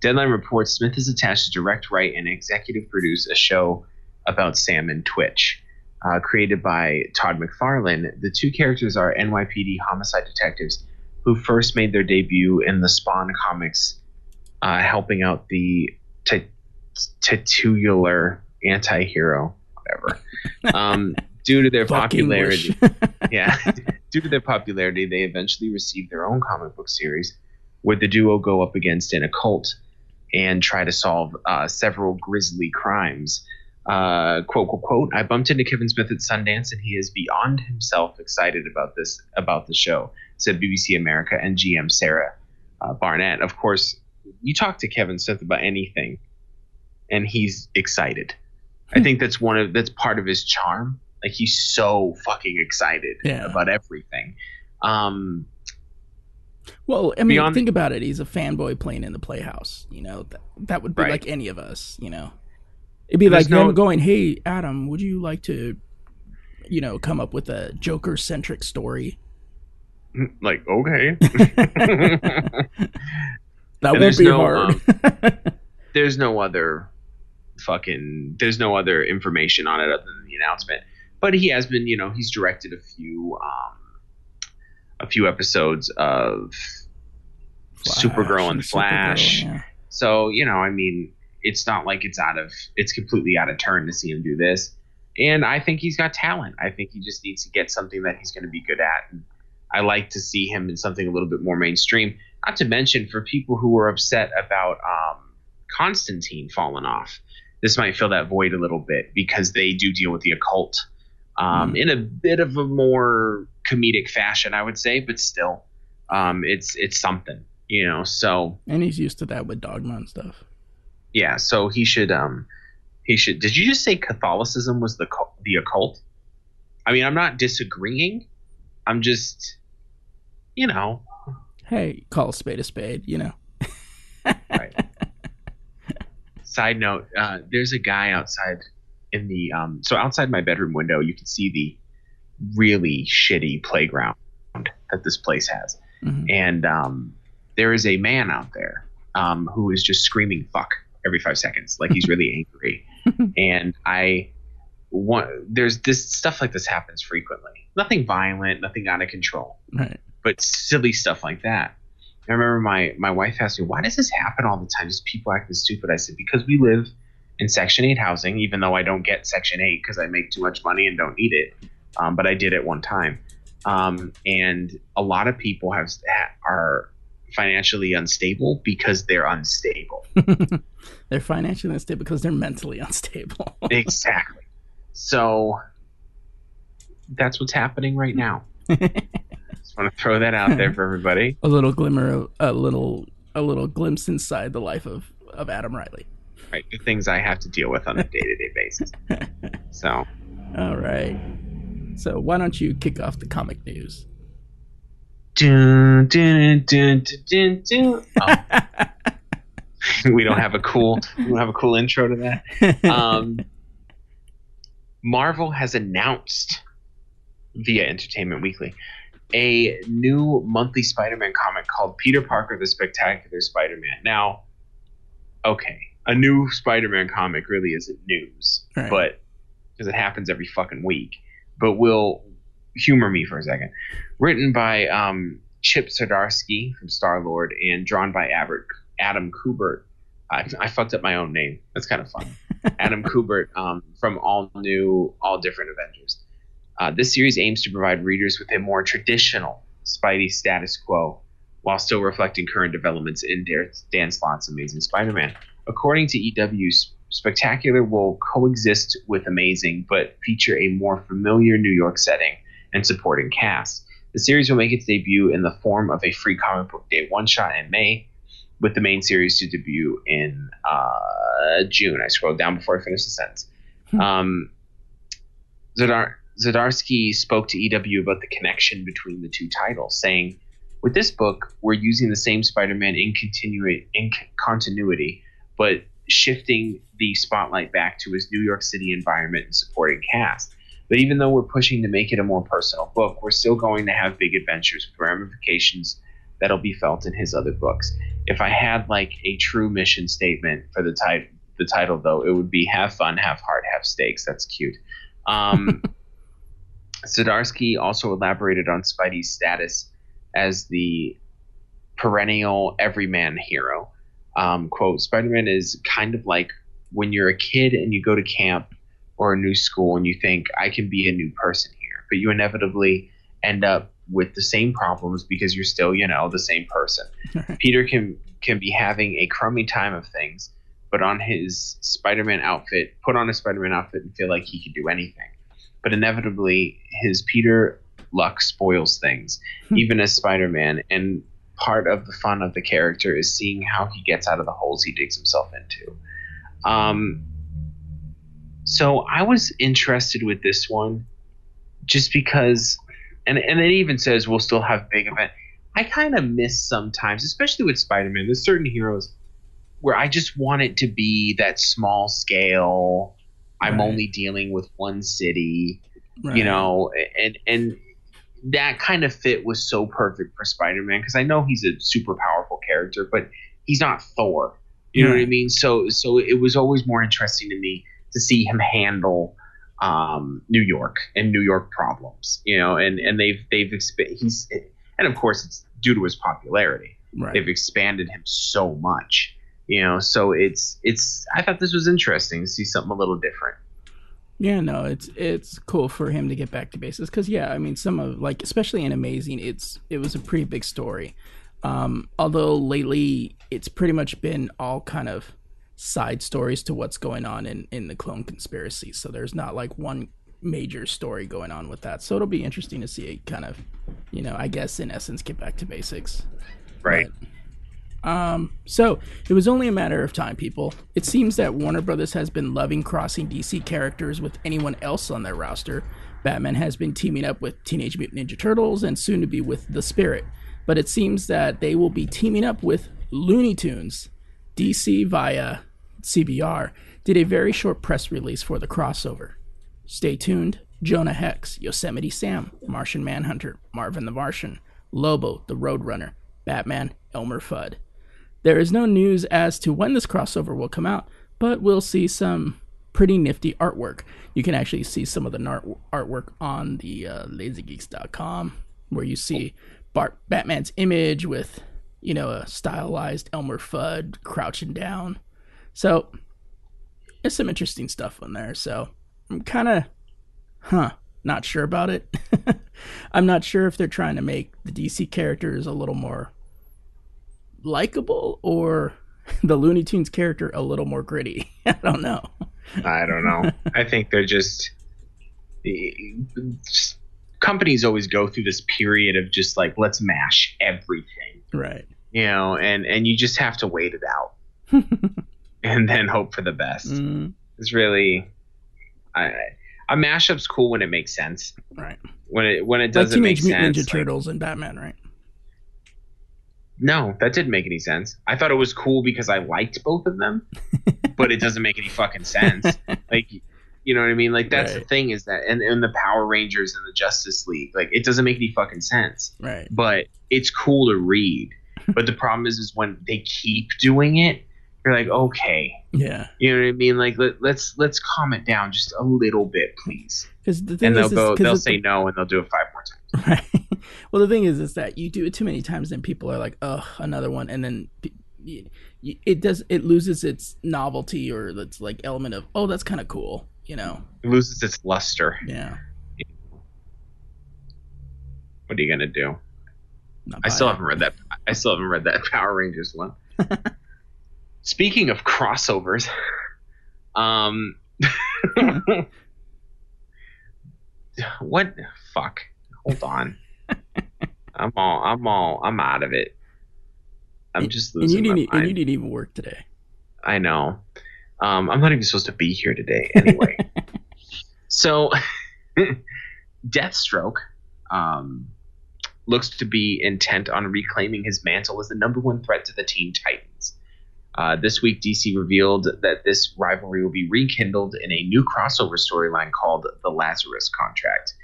Deadline reports Smith is attached to direct, write, and executive produce a show about Sam and Twitch. Uh, created by Todd McFarlane, the two characters are N Y P D homicide detectives who first made their debut in the Spawn comics, uh, helping out the t- titular anti-hero, whatever. Um, due to their popularity, yeah, due to their popularity, they eventually received their own comic book series, where the duo go up against an occult and try to solve uh, several grisly crimes. Uh, quote, quote, quote, I bumped into Kevin Smith at Sundance, and he is beyond himself excited about this, about the show, said B B C America and G M Sarah uh, Barnett. Of course, you talk to Kevin Smith about anything, and he's excited. Hmm. I think that's one of, that's part of his charm. Like, he's so fucking excited yeah. about everything. Um, well, I mean, beyond, think about it. He's a fanboy playing in the Playhouse, you know, that, that would be right. like any of us, you know. It'd be There's like no, them going, hey, Adam, would you like to, you know, come up with a Joker-centric story? Like, okay. that and won't be no, hard. um, there's no other fucking, there's no other information on it other than the announcement. But he has been, you know, he's directed a few, um, a few episodes of Flash, Supergirl and Flash. Supergirl, yeah. So, you know, I mean... It's not like it's out of it's completely out of turn to see him do this. And I think he's got talent. I think he just needs to get something that he's going to be good at. And I like to see him in something a little bit more mainstream. Not to mention, for people who were upset about um, Constantine falling off, this might fill that void a little bit because they do deal with the occult um, mm. in a bit of a more comedic fashion, I would say. But still, um, it's it's something, you know. So and he's used to that with Dogma and stuff. Yeah, so he should. Um, he should. Did you just say Catholicism was the the occult? I mean, I'm not disagreeing. I'm just, you know. Hey, call a spade a spade. You know. Right. Side note: uh, there's a guy outside in the um. So outside my bedroom window, you can see the really shitty playground that this place has, mm-hmm. and um, there is a man out there um who is just screaming "fuck" every five seconds. Like, he's really angry. And I want, there's this stuff like this happens frequently. Nothing violent, nothing out of control. Right. But silly stuff like that. I remember my, my wife asked me, why does this happen all the time? Just people acting stupid. I said, because we live in Section eight housing, even though I don't get Section eight because I make too much money and don't need it. Um, but I did at one time. Um, and a lot of people have are financially unstable because they're unstable. They're financially unstable because they're mentally unstable. Exactly. So that's what's happening right now. Just want to throw that out there for everybody. A little glimmer of a little a little glimpse inside the life of, of Adam Riley. Right. The things I have to deal with on a day-to-day basis. So all right. So why don't you kick off the comic news? Dun, dun, dun, dun, dun, dun. Oh. we don't have a cool we don't have a cool intro to that. Um, Marvel has announced via Entertainment Weekly a new monthly Spider-Man comic called Peter Parker the Spectacular Spider-Man. Now, okay, a new Spider-Man comic really isn't news, right. but because it happens every fucking week. But we'll humor me for a second. Written by um, Chip Zdarsky from Star-Lord and drawn by Adam Kubert. I, I fucked up my own name. That's kind of fun. Adam Kubert um, from All New, All Different Avengers. Uh, this series aims to provide readers with a more traditional Spidey status quo while still reflecting current developments in Dan Slott's Amazing Spider-Man. According to E W, Spectacular will coexist with Amazing but feature a more familiar New York setting and supporting cast. The series will make its debut in the form of a free comic book day one shot in May. with the main series to debut in uh, June. I scrolled down before I finished the sentence. Hmm. Um, Zadar- Zdarsky spoke to E W about the connection between the two titles, saying, "With this book, we're using the same Spider-Man in, continu- in c- continuity, but shifting the spotlight back to his New York City environment and supporting cast. But even though we're pushing to make it a more personal book, we're still going to have big adventures with ramifications that'll be felt in his other books. If I had like a true mission statement for the title, the title though, it would be have fun, have heart, have stakes." That's cute. Um, Zdarsky also elaborated on Spidey's status as the perennial everyman hero. Um, quote, "Spider-Man is kind of like when you're a kid and you go to camp or a new school and you think, I can be a new person here, but you inevitably end up with the same problems because you're still, you know, the same person." Peter can can be having a crummy time of things, but on his Spider-Man outfit, put on a Spider-Man outfit and feel like he could do anything. But inevitably, his Peter luck spoils things, even as Spider-Man, and part of the fun of the character is seeing how he gets out of the holes he digs himself into. Um, so I was interested with this one just because, and, and it even says we'll still have big event. I kind of miss sometimes, especially with Spider-Man, there's certain heroes where I just want it to be that small scale. Right. I'm only dealing with one city, right. you know, and, and, that kind of fit was so perfect for Spider-Man because I know he's a super powerful character, but he's not Thor. You know what I mean? So so it was always more interesting to me to see him handle um, New York and New York problems. You know, and and they've they've exp- he's and of course it's due to his popularity. Right. They've expanded him so much. You know, so it's it's I thought this was interesting to see something a little different. Yeah, no, it's it's cool for him to get back to bases because, yeah, I mean, some of, like, especially in Amazing, it's it was a pretty big story. Um, although lately, it's pretty much been all kind of side stories to what's going on in, in the clone conspiracy. So there's not, like, one major story going on with that. So it'll be interesting to see it kind of, you know, I guess, in essence, get back to basics. Right. But, Um, so it was only a matter of time, people. It seems that Warner Brothers has been loving crossing D C characters with anyone else on their roster. Batman has been teaming up with Teenage Mutant Ninja Turtles and soon to be with The Spirit. But it seems that they will be teaming up with Looney Tunes. D C via C B R did a very short press release for the crossover. Stay tuned. Jonah Hex, Yosemite Sam, Martian Manhunter, Marvin the Martian, Lobo the Roadrunner, Batman, Elmer Fudd. There is no news as to when this crossover will come out, but we'll see some pretty nifty artwork. You can actually see some of the nar- artwork on the uh, lazy geeks dot com, where you see Bart- Batman's image with, you know, a stylized Elmer Fudd crouching down. So there's some interesting stuff on there. So I'm kind of, huh, not sure about it. I'm not sure if they're trying to make the D C characters a little more likable or the Looney Tunes character a little more gritty. I don't know. I don't know. I think they're just, just companies always go through this period of just like, let's mash everything. Right. You know, and, and you just have to wait it out and then hope for the best. Mm. It's really, I, a mashup's cool when it makes sense. Right. When it, when it doesn't like make sense. Teenage Mutant Ninja Turtles like, and Batman, right? No, that didn't make any sense. I thought it was cool because I liked both of them, but it doesn't make any fucking sense. Like, you know what I mean? Like, that's right. The thing is that, and, and the Power Rangers and the Justice League, like, it doesn't make any fucking sense. Right. But it's cool to read. But the problem is, is when they keep doing it, you're like, okay, yeah, you know what I mean? Like, let, let's let's calm it down just a little bit, please. Because the thing and they'll is, go, they'll say the... no, and they'll do it five more times. Right. Well, the thing is, is that you do it too many times, and people are like, "Oh, another one," and then it does. It loses its novelty or its like element of, "Oh, that's kind of cool," you know. It loses its luster. Yeah. What are you gonna do? I still haven't read that. I still haven't read that Power Rangers one. Speaking of crossovers, um, what the fuck? Hold on. I'm all, I'm all, I'm out of it. I'm just losing and you didn't, my mind. And you didn't even work today. I know. Um, I'm not even supposed to be here today anyway. So Deathstroke um, looks to be intent on reclaiming his mantle as the number one threat to the Teen Titans. Uh, this week, D C revealed that this rivalry will be rekindled in a new crossover storyline called The Lazarus Contract.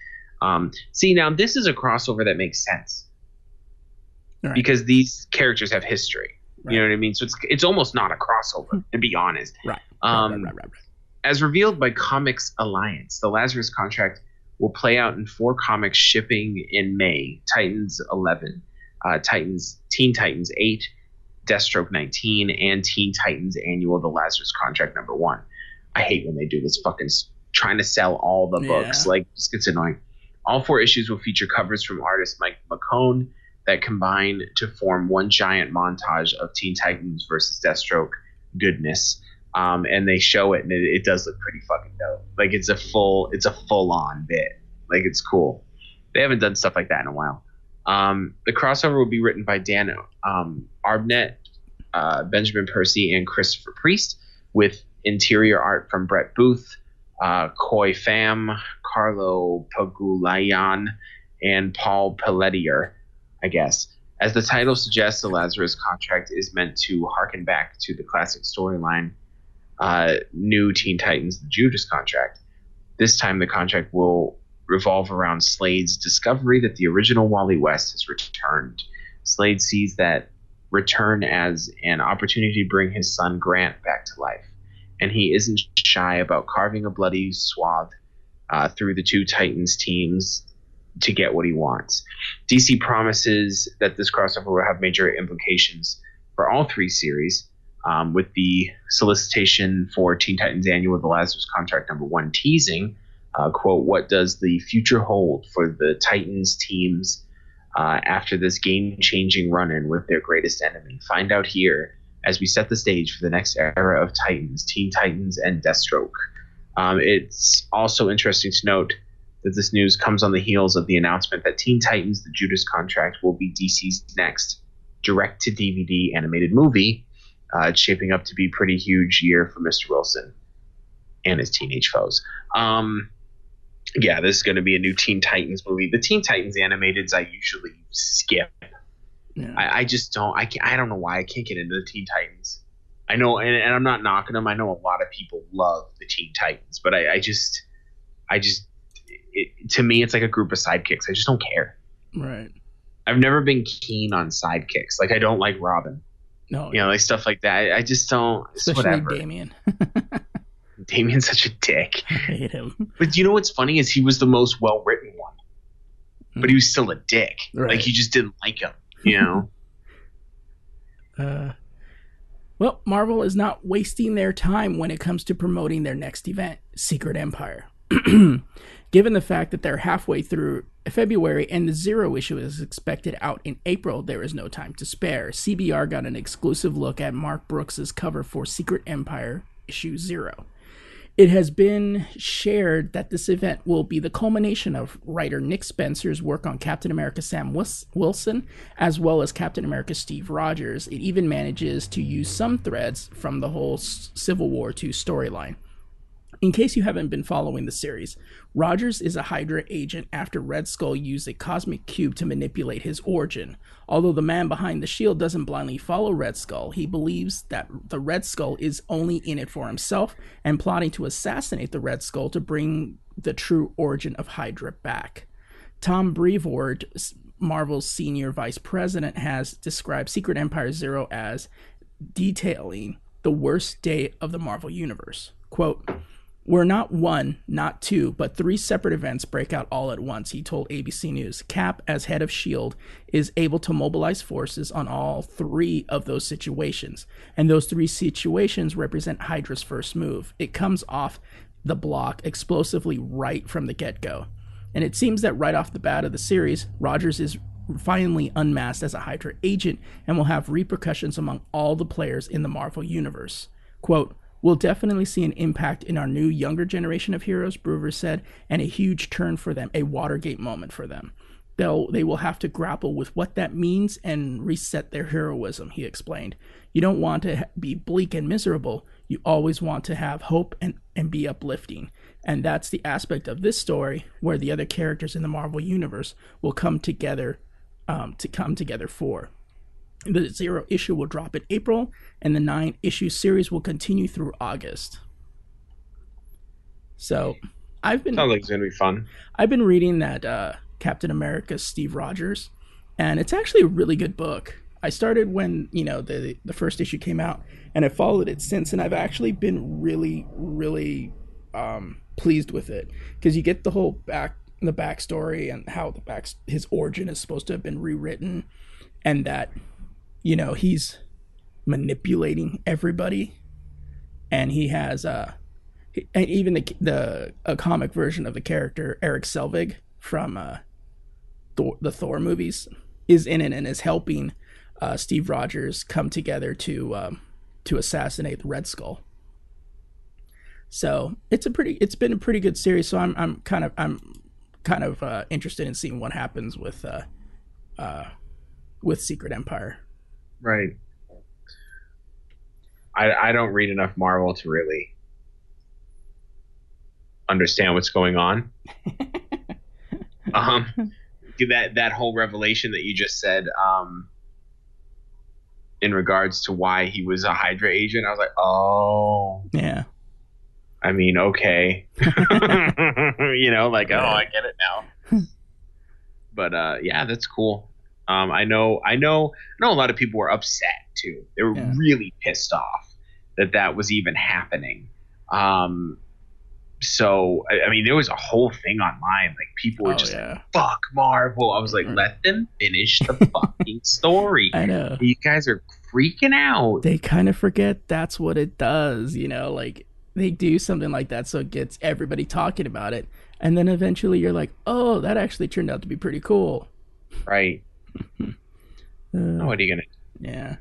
Um, see, now this is a crossover that makes sense. Right. Because these characters have history. Right. You know what I mean? So it's it's almost not a crossover, to be honest. Right. Um, right, right, right, right, right. As revealed by Comics Alliance, the Lazarus Contract will play out in four comics shipping in May. Titans eleven, uh, Titans Teen Titans eight, Deathstroke nineteen, and Teen Titans Annual The Lazarus Contract number one. I hate when they do this fucking trying to sell all the books. Yeah. Like, it just gets annoying. All four issues will feature covers from artist Mike McCone that combine to form one giant montage of Teen Titans versus Deathstroke goodness. Um, and they show it, and it, it does look pretty fucking dope. Like, it's a full, it's a full-on bit. Like, it's cool. They haven't done stuff like that in a while. Um, the crossover will be written by Dan um, Arbnett, uh, Benjamin Percy, and Christopher Priest, with interior art from Brett Booth, uh, Coy Pham, Carlo Pagulayan, and Paul Pelletier. I guess. As the title suggests, the Lazarus Contract is meant to harken back to the classic storyline, uh, New Teen Titans, the Judas Contract. This time the contract will revolve around Slade's discovery that the original Wally West has returned. Slade sees that return as an opportunity to bring his son Grant back to life, and he isn't shy about carving a bloody swath uh, through the two Titans teams to get what he wants. D C promises that this crossover will have major implications for all three series, um, with the solicitation for Teen Titans Annual, The Lazarus Contract number one, teasing, uh, quote, what does the future hold for the Titans teams uh, after this game-changing run-in with their greatest enemy? Find out here as we set the stage for the next era of Titans, Teen Titans, and Deathstroke. Um, it's also interesting to note that this news comes on the heels of the announcement that Teen Titans, The Judas Contract, will be D C's next direct-to-D V D animated movie. Uh, it's shaping up to be a pretty huge year for Mister Wilson and his teenage foes. Um, yeah, this is going to be a new Teen Titans movie. The Teen Titans animateds I usually skip. Yeah. I, I just don't I, – I don't know why I can't get into the Teen Titans. I know – and I'm not knocking them. I know a lot of people love the Teen Titans, but I, I just – I just – It, to me, it's like a group of sidekicks. I just don't care. Right. I've never been keen on sidekicks. Like, I don't like Robin. No. You know, like stuff like that. I, I just don't. Especially whatever. Damien. Damien's such a dick. I hate him. But you know what's funny is he was the most well-written one. Mm. But he was still a dick. Right. Like, you just didn't like him, you know? uh, well, Marvel is not wasting their time when it comes to promoting their next event, Secret Empire. Given the fact that they're halfway through February and the Zero issue is expected out in April, there is no time to spare. C B R got an exclusive look at Mark Brooks's cover for Secret Empire issue Zero. It has been shared that this event will be the culmination of writer Nick Spencer's work on Captain America Sam Wilson, as well as Captain America Steve Rogers. It even manages to use some threads from the whole Civil War two storyline. In case you haven't been following the series, Rogers is a Hydra agent after Red Skull used a cosmic cube to manipulate his origin. Although the man behind the shield doesn't blindly follow Red Skull, he believes that the Red Skull is only in it for himself and plotting to assassinate the Red Skull to bring the true origin of Hydra back. Tom Brevoort, Marvel's senior vice president, has described Secret Empire Zero as detailing the worst day of the Marvel Universe. Quote, "We're not one, not two, but three separate events break out all at once," he told A B C News. Cap, as head of S H I E L D, is able to mobilize forces on all three of those situations, and those three situations represent Hydra's first move. It comes off the block explosively right from the get-go, and it seems that right off the bat of the series, Rogers is finally unmasked as a Hydra agent and will have repercussions among all the players in the Marvel Universe. Quote, "We'll definitely see an impact in our new younger generation of heroes," Brewer said, "and a huge turn for them, a Watergate moment for them. They'll, they will have to grapple with what that means and reset their heroism, he explained. You don't want to be bleak and miserable. You always want to have hope and, and be uplifting. And that's the aspect of this story where the other characters in the Marvel Universe will come together um, to come together for. The zero issue will drop in April, and the nine issue series will continue through August. So I've been... Sounds like it's going to be fun. I've been reading that... Uh, Captain America, Steve Rogers, and it's actually a really good book. I started when, you know, the the first issue came out, and I followed it since, and I've actually been really, really um, pleased with it, because you get the whole back the backstory and how the back his origin is supposed to have been rewritten, and that, you know, he's manipulating everybody, and he has uh, and even the the a comic version of the character Eric Selvig from uh. the Thor movies is in it and is helping uh, Steve Rogers come together to um, to assassinate the Red Skull. So it's a pretty, it's been a pretty good series. So I'm I'm kind of I'm kind of uh, interested in seeing what happens with uh, uh, with Secret Empire. Right. I I don't read enough Marvel to really understand what's going on. um. That that whole revelation that you just said, um, in regards to why he was a Hydra agent, I was like, oh, yeah. I mean, okay, you know, like, yeah. Oh, I get it now. But uh, yeah, that's cool. Um, I know, I know, I know. A lot of people were upset too. They were yeah. really pissed off that that was even happening. Um, So, I mean, there was a whole thing online. Like, people were oh, just yeah. like, fuck Marvel. I was like, let them finish the fucking story. I know. You guys are freaking out. They kind of forget that's what it does, you know? Like, they do something like that so it gets everybody talking about it. And then eventually you're like, oh, that actually turned out to be pretty cool. Right. uh, what are you going to do? Yeah.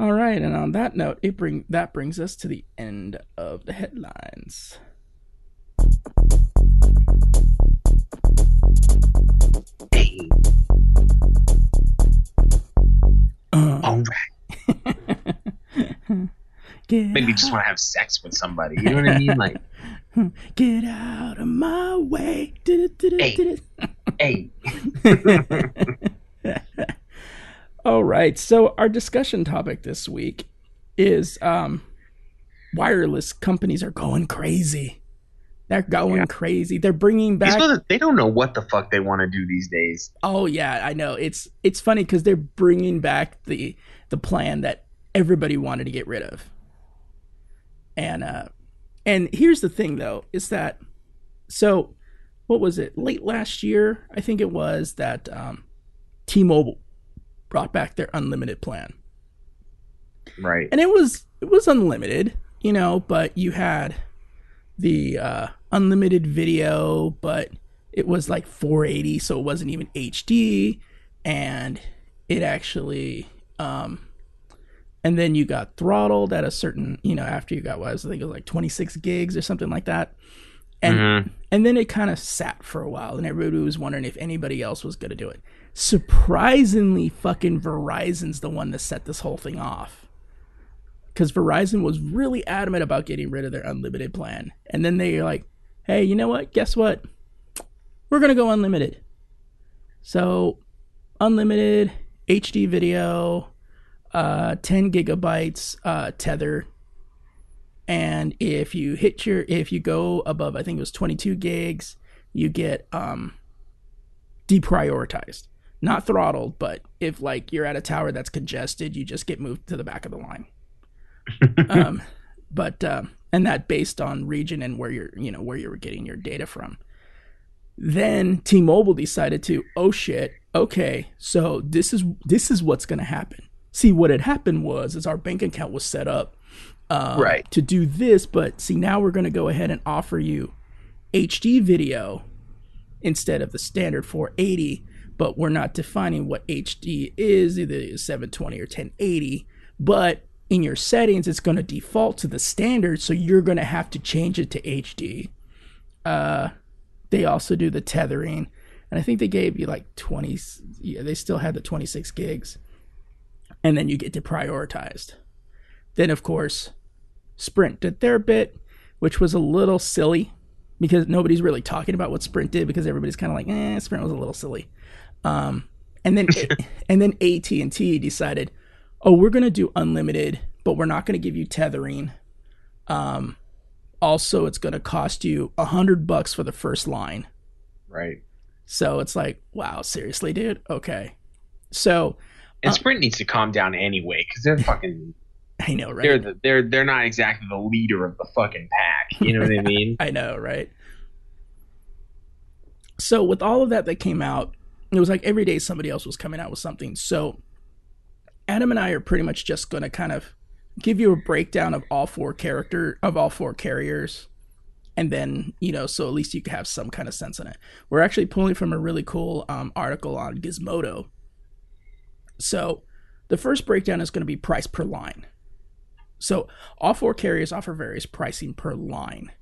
All right. And on that note, it bring that brings us to the end of the headlines. Hey. Uh. All right. Maybe you just want to have sex with somebody. You know what I mean? Like, get out of my way. Hey. Hey. All right. So our discussion topic this week is um, wireless companies are going crazy. They're going yeah. crazy. They're bringing back. They don't know what the fuck they want to do these days. Oh yeah, I know. It's it's funny because they're bringing back the the plan that everybody wanted to get rid of. And uh, and here's the thing though, is that so what was it? Late last year, I think it was that um, T-Mobile brought back their unlimited plan. Right. And it was it was unlimited, you know, but you had the uh, unlimited video, but it was like four eighty, so it wasn't even H D, and it actually, um, and then you got throttled at a certain, you know, after you got, what was, I think it was like twenty-six gigs or something like that, and mm-hmm. and then it kind of sat for a while, and everybody was wondering if anybody else was going to do it. Surprisingly, fucking Verizon's the one that set this whole thing off. Because Verizon was really adamant about getting rid of their unlimited plan. And then they were like, hey, you know what? Guess what? We're going to go unlimited. So unlimited, H D video, uh, ten gigabytes uh, tether. And if you hit your, if you go above, I think it was twenty-two gigs, you get um, deprioritized. Not throttled, but if like you're at a tower that's congested, you just get moved to the back of the line. um, but um, and that based on region and where you're, you know, where you were getting your data from. Then T-Mobile decided to, oh shit, okay, so this is this is what's going to happen. See, what had happened was is our bank account was set up um, right. to do this, but see now we're going to go ahead and offer you H D video instead of the standard four eighty, but we're not defining what H D is, either seven twenty or ten eighty, but in your settings, it's going to default to the standard, so you're going to have to change it to H D. Uh, they also do the tethering. And I think they gave you like twenty, yeah, they still had the twenty-six gigs. And then you get to prioritized. Then, of course, Sprint did their bit, which was a little silly because nobody's really talking about what Sprint did because everybody's kind of like, eh, Sprint was a little silly. Um, and then and then A T and T decided, oh, we're going to do unlimited, but we're not going to give you tethering. Um, also, it's going to cost you a hundred bucks for the first line. Right. So it's like, wow, seriously, dude? Okay. So... And Sprint um, needs to calm down anyway, because they're fucking... I know, right? They're the, they're they're not exactly the leader of the fucking pack. You know what I mean? I know, right? So with all of that that came out, it was like every day somebody else was coming out with something. So Adam and I are pretty much just going to kind of give you a breakdown of all four character of all four carriers, and then you know, so at least you can have some kind of sense in it. We're actually pulling from a really cool um, article on Gizmodo. So the first breakdown is going to be price per line. So all four carriers offer various pricing per line.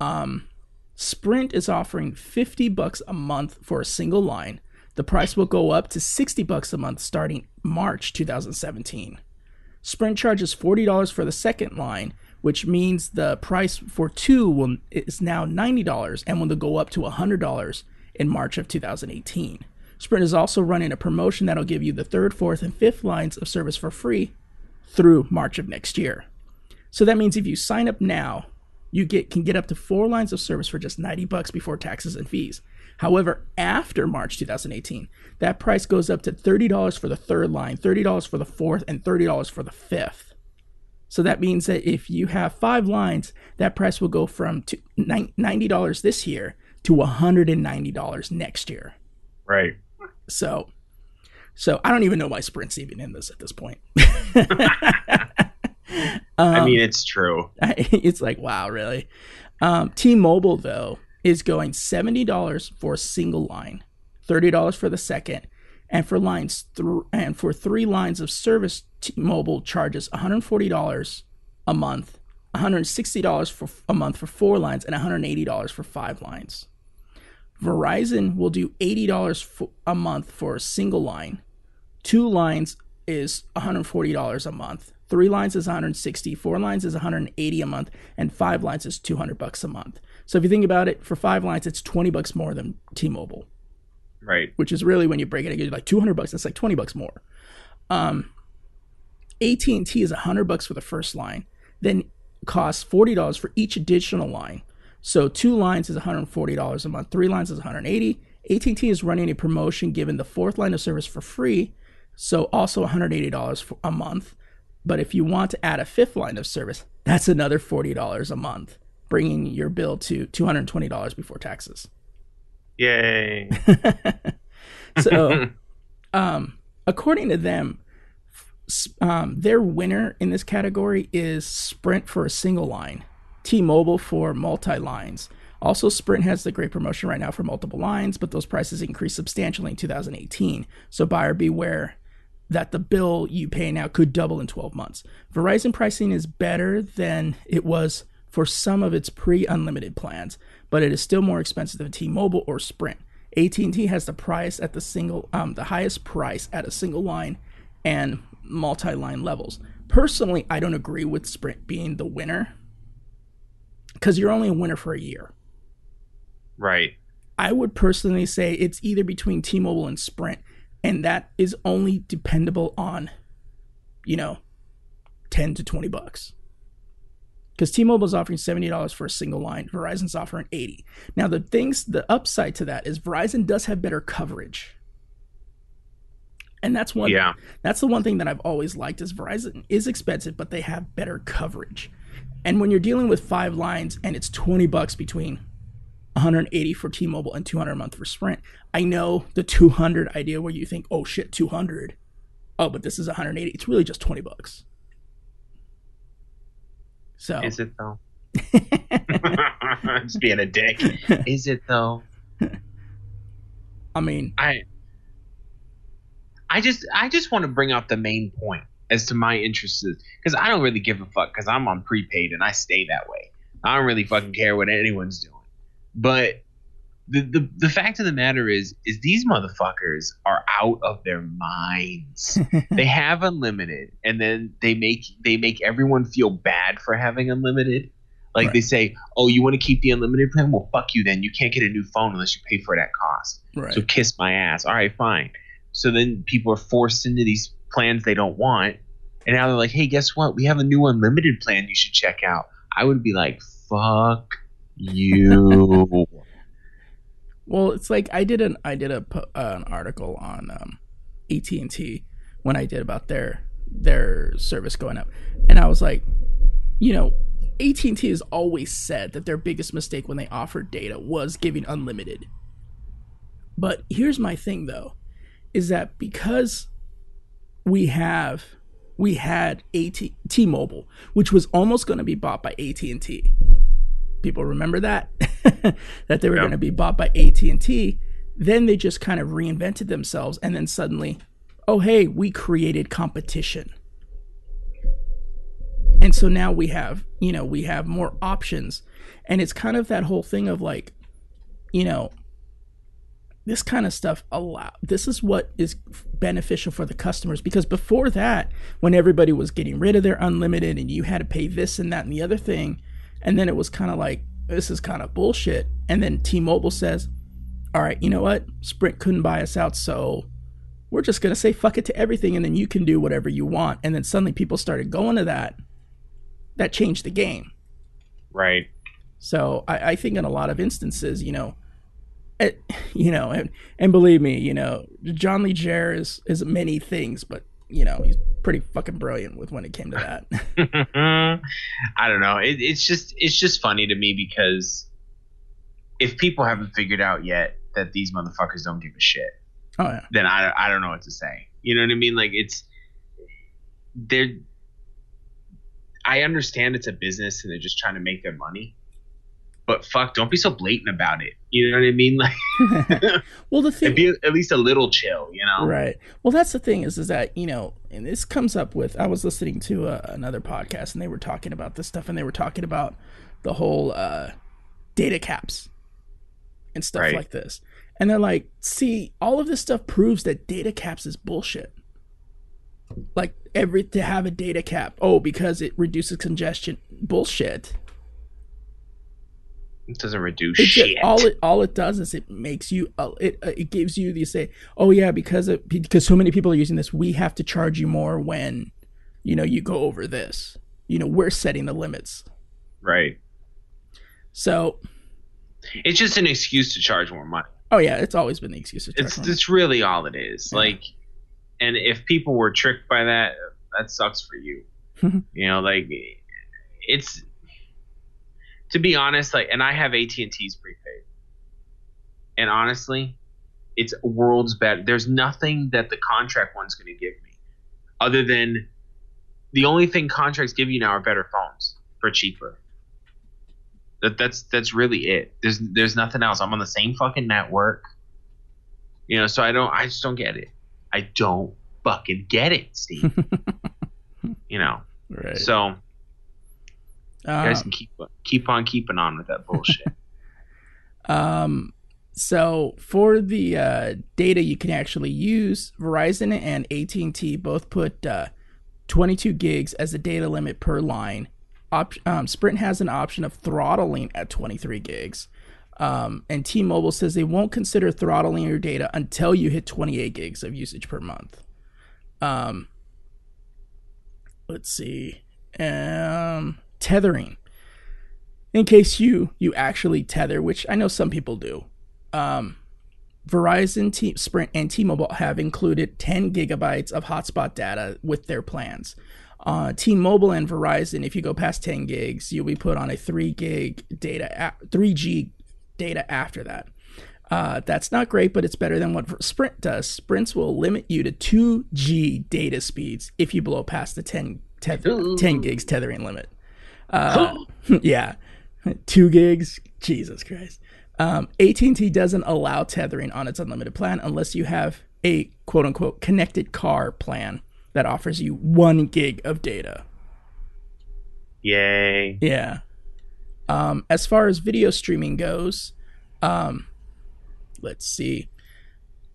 Um, Sprint is offering fifty bucks a month for a single line. The price will go up to sixty bucks a month starting March two thousand seventeen. Sprint charges forty dollars for the second line, which means the price for two will, is now ninety dollars and will go up to one hundred dollars in March of two thousand eighteen. Sprint is also running a promotion that'll give you the third, fourth, and fifth lines of service for free through March of next year. So that means if you sign up now, you get can get up to four lines of service for just ninety bucks before taxes and fees. However, after March two thousand eighteen, that price goes up to thirty dollars for the third line, thirty dollars for the fourth, and thirty dollars for the fifth. So that means that if you have five lines, that price will go from ninety dollars this year to one hundred ninety dollars next year. Right. So... So I don't even know why Sprint's even in this at this point. um, I mean, it's true. It's like, wow, really? Um, T-Mobile, though, is going seventy dollars for a single line, thirty dollars for the second, and for lines th- and for three lines of service, T-Mobile charges one hundred forty dollars a month, one hundred sixty dollars for a month for four lines, and one hundred eighty dollars for five lines. Verizon will do eighty dollars for a month for a single line. Two lines is one hundred forty dollars a month. Three lines is one hundred sixty dollars. Four lines is one hundred eighty dollars a month. And five lines is two hundred bucks a month. So if you think about it, for five lines, it's twenty bucks more than T-Mobile. Right. Which is really, when you break it, it gets like two hundred bucks. That's like twenty bucks more. Um, A T and T is one hundred bucks for the first line. Then costs forty dollars for each additional line. So two lines is one hundred forty dollars a month. Three lines is one hundred eighty dollars. A T and T is running a promotion giving the fourth line of service for free, so also one hundred eighty dollars for a month. But if you want to add a fifth line of service, that's another forty dollars a month, bringing your bill to two hundred twenty dollars before taxes. Yay. So um, according to them, um, their winner in this category is Sprint for a single line. T-Mobile for multi-lines. Also, Sprint has the great promotion right now for multiple lines, but those prices increased substantially in two thousand eighteen. So buyer beware that the bill you pay now could double in twelve months. Verizon pricing is better than it was for some of its pre-unlimited plans, but it is still more expensive than T-Mobile or Sprint. A T and T has the price at the single, um, the highest price at a single line and multi-line levels. Personally, I don't agree with Sprint being the winner, because you're only a winner for a year. Right. I would personally say it's either between T-Mobile and Sprint, and that is only dependable on, you know, ten to twenty bucks. Because T-Mobile is offering seventy dollars for a single line. Verizon's offering eighty dollars. Now, the things, the upside to that is Verizon does have better coverage. And that's one. Yeah. That's the one thing that I've always liked is Verizon is expensive, but they have better coverage. And when you're dealing with five lines and it's twenty bucks between one hundred eighty for T-Mobile and two hundred a month for Sprint, I know the two hundred idea where you think, oh shit, two hundred. Oh, but this is one hundred eighty. It's really just twenty bucks. So is it though? Just being a dick. Is it though? I mean, I I just I just want to bring up the main point as to my interests, because I don't really give a fuck, because I'm on prepaid and I stay that way. I don't really fucking care what anyone's doing. But the, the the fact of the matter is, is these motherfuckers are out of their minds. They have unlimited, and then they make they make everyone feel bad for having unlimited. Like, right. They say, oh, you want to keep the unlimited plan? Well, fuck you then. You can't get a new phone unless you pay for it at cost. Right. So kiss my ass. All right, fine. So then people are forced into these plans they don't want. And now they're like, hey, guess what? We have a new unlimited plan you should check out. I would be like, fuck you. Well, it's like I did an I did a, uh, an article on um, A T and T when I did about their their service going up. And I was like, you know, A T and T has always said that their biggest mistake when they offered data was giving unlimited. But here's my thing, though, is that because we have we had T-Mobile, which was almost going to be bought by A T and T. People remember that? That they were yeah. going to be bought by A T and T. Then they just kind of reinvented themselves, and then suddenly, oh, hey, we created competition. And so now we have, you know, we have more options. And it's kind of that whole thing of like, you know, this kind of stuff, allow, this is what is beneficial for the customers. Because before that, when everybody was getting rid of their unlimited and you had to pay this and that and the other thing, and then it was kind of like, this is kind of bullshit. And then T-Mobile says, all right, you know what? Sprint couldn't buy us out, so we're just going to say fuck it to everything, and then you can do whatever you want. And then suddenly people started going to that. That changed the game. Right. So I, I think in a lot of instances, you know, it, you know, and, and believe me, you know, John Lee Jr. is, is many things, but, you know, he's pretty fucking brilliant with when it came to that. I don't know. It, it's just it's just funny to me because if people haven't figured out yet that these motherfuckers don't give a shit, oh, yeah. then I, I don't know what to say. You know what I mean? Like, it's they're. I understand it's a business and they're just trying to make their money, but fuck, don't be so blatant about it. You know what I mean? Like, well, the thing, be at least a little chill, you know? Right. Well, that's the thing is, is that, you know, and this comes up with, I was listening to a, another podcast and they were talking about this stuff and they were talking about the whole uh, data caps and stuff right. like this. And they're like, see, all of this stuff proves that data caps is bullshit. Like every to have a data cap, oh, because it reduces congestion. Bullshit. It doesn't reduce it shit. Just, all it all it does is it makes you uh, it uh, it gives you the say. Oh yeah, because of, because so many people are using this, we have to charge you more when, you know, you go over this. You know, we're setting the limits. Right. So. It's just an excuse to charge more money. Oh yeah, it's always been the excuse to charge it's, more. It's it's really all it is. Yeah. Like. And if people were tricked by that, that sucks for you. You know, like, it's, to be honest, like, and I have A T and T's prepaid. And honestly, it's world's better. There's nothing that the contract one's going to give me other than the only thing contracts give you now are better phones for cheaper. That that's that's really it. There's there's nothing else. I'm on the same fucking network. You know, so I don't I just don't get it. I don't fucking get it, Steve. You know, right. So um, you guys can keep keep on keeping on with that bullshit. um, so for the uh, data you can actually use, Verizon and A T and T both put uh, twenty-two gigs as the data limit per line. Op- um, Sprint has an option of throttling at twenty-three gigs. Um, and T-Mobile says they won't consider throttling your data until you hit twenty-eight gigs of usage per month. Um, let's see. Um, tethering. In case you, you actually tether, which I know some people do. Um, Verizon, T- Sprint, and T-Mobile have included ten gigabytes of hotspot data with their plans. Uh, T-Mobile and Verizon, if you go past ten gigs, you'll be put on a three gig data, app, three G data after that. Uh, that's not great, but it's better than what Sprint does. Sprints will limit you to two G data speeds if you blow past the ten, ten, ten gigs tethering limit. Uh, yeah, two gigs, Jesus Christ. Um, A T and T doesn't allow tethering on its unlimited plan unless you have a quote-unquote connected car plan that offers you one gig of data. Yay. Yeah. Um, as far as video streaming goes, um, let's see.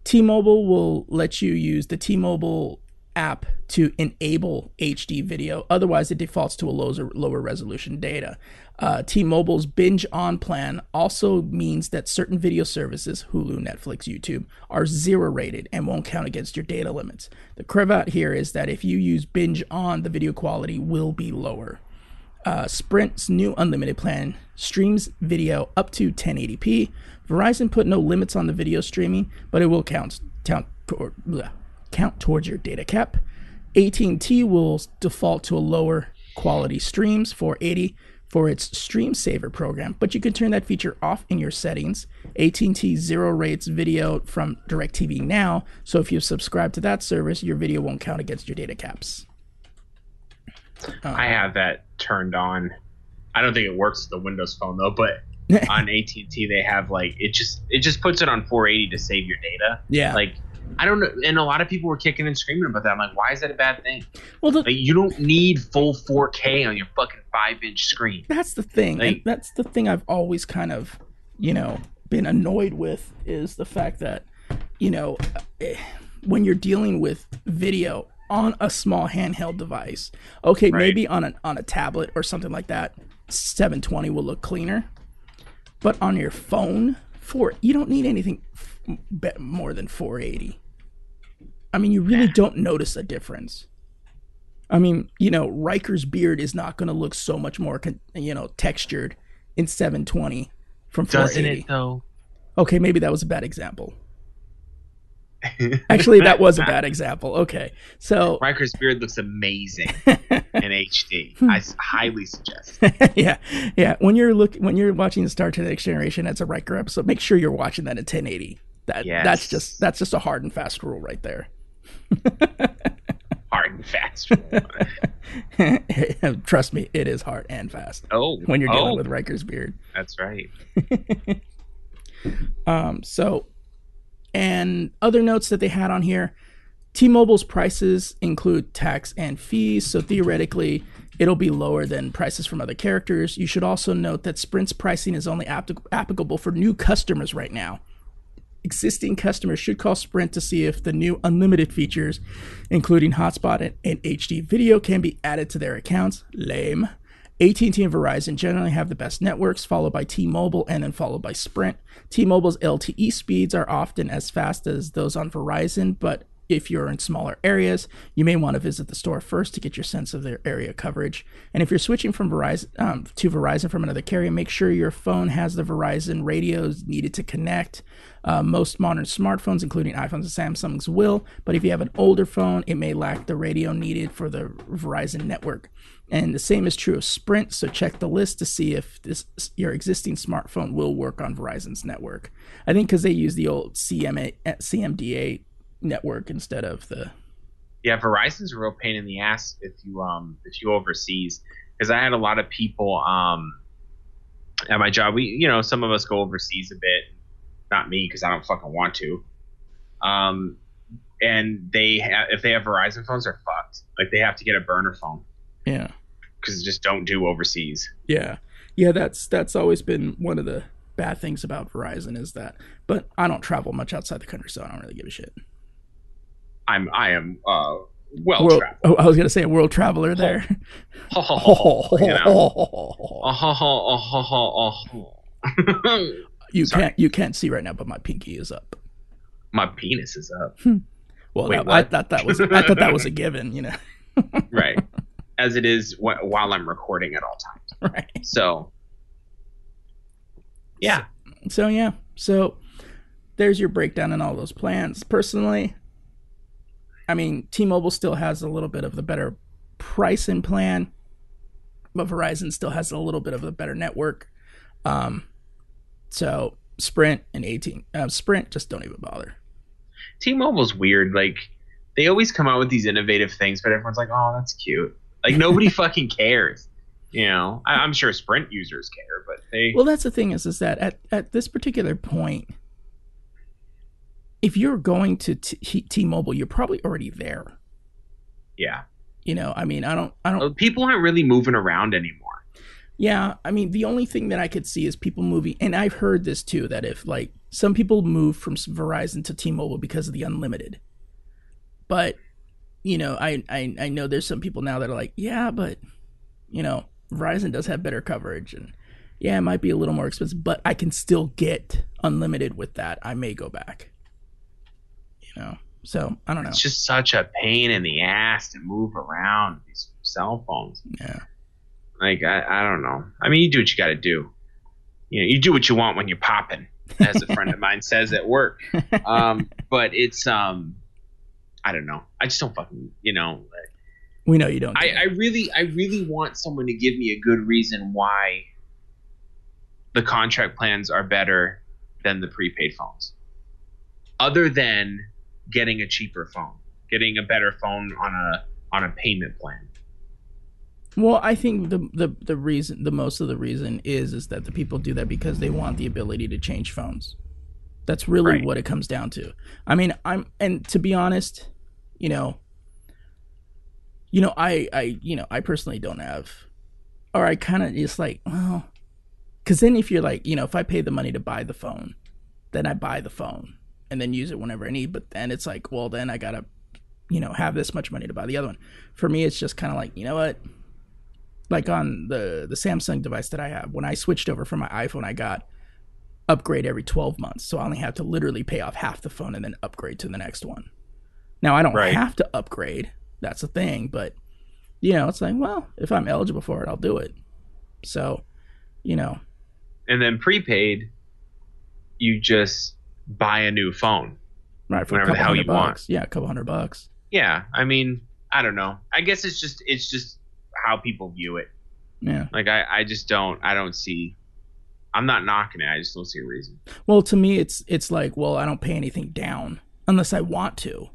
T-Mobile will let you use the T-Mobile app to enable H D video. Otherwise, it defaults to a lower, lower resolution data. Uh, T-Mobile's binge on plan also means that certain video services, Hulu, Netflix, YouTube, are zero rated and won't count against your data limits. The curve out here is that if you use binge on, the video quality will be lower. Uh, Sprint's new unlimited plan streams video up to ten eighty p. Verizon put no limits on the video streaming, but it will count, count, or, bleh, count towards your data cap. A T and T will default to a lower quality streams, four eighty, for its Stream Saver program, but you can turn that feature off in your settings. A T and T zero rates video from DirecTV Now, so if you subscribe to that service, your video won't count against your data caps. Uh, I have that turned on. I don't think it works with the Windows Phone though, but on A T and T they have like it just it just puts it on four eighty to save your data. Yeah. Like I don't know, and a lot of people were kicking and screaming about that. I'm like, why is that a bad thing? Well, the, like, you don't need full four K on your fucking five-inch screen. That's the thing. Like, and that's the thing I've always kind of, you know, been annoyed with is the fact that, you know, when you're dealing with video on a small handheld device, okay, right. Maybe on an on a tablet or something like that, seven twenty will look cleaner. But on your phone, for you don't need anything f- more than four eighty. I mean, you really don't notice a difference. I mean, you know, Riker's beard is not going to look so much more, con- you know, textured in seven twenty from four eighty. Doesn't it though? Okay, maybe that was a bad example. Actually, that was a bad example. Okay, so Riker's beard looks amazing in H D. I highly suggest. yeah, yeah. When you're look when you're watching the Star Trek: Next Generation, that's a Riker episode. Make sure you're watching that at ten eighty. That yes. that's just that's just a hard and fast rule right there. Hard and fast rule. Trust me, it is hard and fast. Oh, when you're dealing oh. with Riker's beard. That's right. um. So. And other notes that they had on here, T-Mobile's prices include tax and fees, so theoretically it'll be lower than prices from other carriers. You should also note that Sprint's pricing is only apt- applicable for new customers right now. Existing customers should call Sprint to see if the new unlimited features, including hotspot and, and H D video, can be added to their accounts. Lame. A T and T and Verizon generally have the best networks, followed by T-Mobile and then followed by Sprint. T-Mobile's L T E speeds are often as fast as those on Verizon, but if you're in smaller areas, you may want to visit the store first to get your sense of their area coverage. And if you're switching from Verizon um, to Verizon from another carrier, make sure your phone has the Verizon radios needed to connect. Uh, most modern smartphones, including iPhones and Samsungs, will, but if you have an older phone, it may lack the radio needed for the Verizon network. And the same is true of Sprint, so check the list to see if this your existing smartphone will work on Verizon's network. I think because they use the old C M A, C M D A network instead of the... Yeah, Verizon's a real pain in the ass if you um if you overseas. Because I had a lot of people um at my job. We you know some of us go overseas a bit. Not me, because I don't fucking want to. Um, and they ha- if they have Verizon phones, they're fucked. Like they have to get a burner phone. Yeah. Because just don't do overseas. Yeah. Yeah, that's that's always been one of the bad things about Verizon is that. But I don't travel much outside the country, so I don't really give a shit. I'm I am uh well world, traveled. Oh, I was gonna say a world traveler there. You Sorry. can't you can't see right now, but my pinky is up. My penis is up. Hmm. Well, Wait, that, I thought that was I thought that was a given, you know. Right. As it is wh- while I'm recording at all times. Right. So, yeah. So, so, yeah. So, there's your breakdown in all those plans. Personally, I mean, T-Mobile still has a little bit of the better price and plan, but Verizon still has a little bit of a better network. Um, so, Sprint and eighteen. Uh, Sprint, just don't even bother. T-Mobile's weird. Like, they always come out with these innovative things, but everyone's like, oh, that's cute. Like, nobody fucking cares, you know. I, I'm sure Sprint users care, but they... Well, that's the thing is, is that at, at this particular point, if you're going to T- T-Mobile, you're probably already there. Yeah. You know, I mean, I don't... I don't. People aren't really moving around anymore. Yeah, I mean, the only thing that I could see is people moving, and I've heard this too, that if, like, some people move from Verizon to T-Mobile because of the unlimited. But, you know, I, I, I know there's some people now that are like, yeah, but, you know, Verizon does have better coverage, and yeah, it might be a little more expensive, but I can still get unlimited with that. I may go back, you know. So I don't know. It's just such a pain in the ass to move around with these cell phones. Yeah. Like, I, I don't know. I mean, you do what you got to do. You know, you do what you want when you're popping, as a friend of mine says at work. Um, but it's, um, I don't know. I just don't fucking, you know. We know you don't. Do I, I really, I really want someone to give me a good reason why the contract plans are better than the prepaid phones, other than getting a cheaper phone, getting a better phone on a on a payment plan. Well, I think the the the reason, the most of the reason is is that the people do that because they want the ability to change phones. That's really right. What it comes down to. I mean, I'm and to be honest, you know, you know, I I you know, I personally don't have, or I kind of just like, well, because then if you're like, you know, if I pay the money to buy the phone, then I buy the phone and then use it whenever I need. But then it's like, well, then I gotta, you know, have this much money to buy the other one. For me, it's just kind of like, you know what? Like on the, the Samsung device that I have, when I switched over from my iPhone, I got upgrade every twelve months. So I only have to literally pay off half the phone and then upgrade to the next one. Now, I don't right. have to upgrade. That's the thing. But, you know, it's like, well, if I'm eligible for it, I'll do it. So, you know. And then prepaid, you just buy a new phone. Right. For whatever the hell you bucks. want. Yeah. A couple hundred bucks. Yeah. I mean, I don't know. I guess it's just, it's just. how people view it. Yeah. Like I, I just don't, I don't see, I'm not knocking it. I just don't see a reason. Well, to me, it's, it's like, well, I don't pay anything down unless I want to,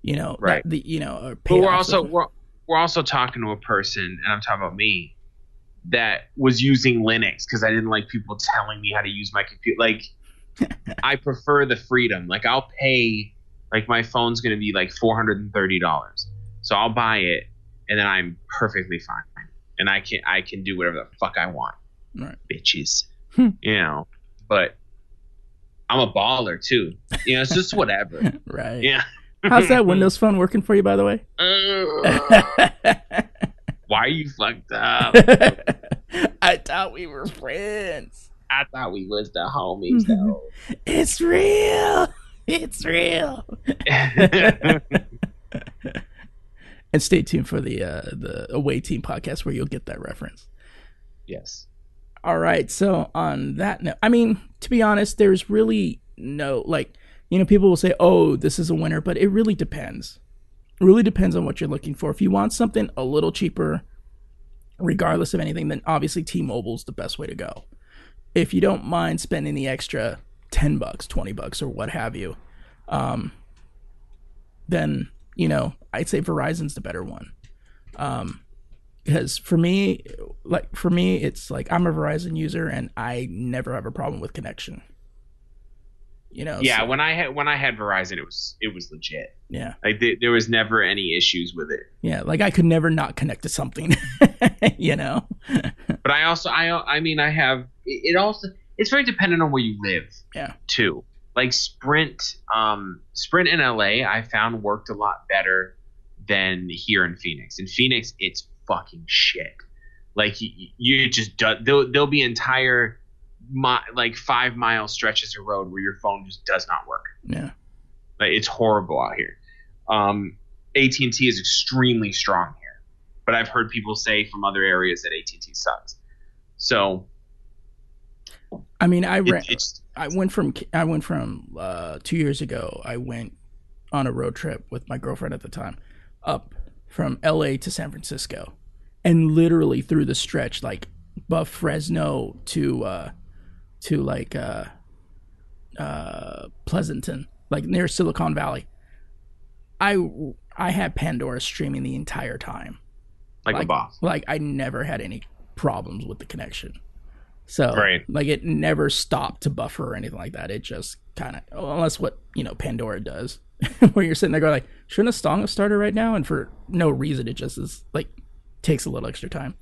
you know, right. That, the, you know, or pay but we're also, we're, we're also talking to a person, and I'm talking about me, that was using Linux because I didn't like people telling me how to use my computer. Like I prefer the freedom. Like I'll pay, like my phone's going to be like four hundred thirty dollars. So I'll buy it. And then I'm perfectly fine, and I can I can do whatever the fuck I want, right. bitches. Hmm. You know, but I'm a baller too. You know, it's just whatever. Right? Yeah. How's that Windows Phone working for you, by the way? Uh, why are you fucked up? I thought we were friends. I thought we was the homies though. It's real. It's real. And stay tuned for the uh, the Away Team podcast where you'll get that reference. Yes. All right. So on that note, I mean, to be honest, there's really no, like, you know, people will say, oh, this is a winner, but it really depends. It really depends on what you're looking for. If you want something a little cheaper, regardless of anything, then obviously T-Mobile's the best way to go. If you don't mind spending the extra ten bucks, twenty bucks, or what have you, um, then, you know, I'd say Verizon's the better one. Um, because for me, like for me, it's like I'm a Verizon user and I never have a problem with connection. You know? Yeah. So, when I had, when I had Verizon, it was, it was legit. Yeah. Like th- there was never any issues with it. Yeah. Like I could never not connect to something, you know? But I also, I, I mean, I have, it also, it's very dependent on where you live. Yeah. Too. Like Sprint, um, Sprint in L A, I found worked a lot better than here in Phoenix. In Phoenix, it's fucking shit. Like you, you just do, there'll, there'll be entire mi- like five mile stretches of road where your phone just does not work. Yeah, like it's horrible out here. Um, A T and T is extremely strong here, but I've heard people say from other areas that A T and T sucks. So, I mean, I ran. It, I went from I went from uh, two years ago. I went on a road trip with my girlfriend at the time, up from L A to San Francisco, and literally through the stretch, like above Fresno to uh, to like uh, uh, Pleasanton, like near Silicon Valley. I I had Pandora streaming the entire time, like, like a boss. Like I never had any problems with the connection. So right. like it never stopped to buffer or anything like that. It just kind of, unless what, you know, Pandora does where you're sitting there going like, shouldn't a song have started right now? And for no reason, it just is like takes a little extra time.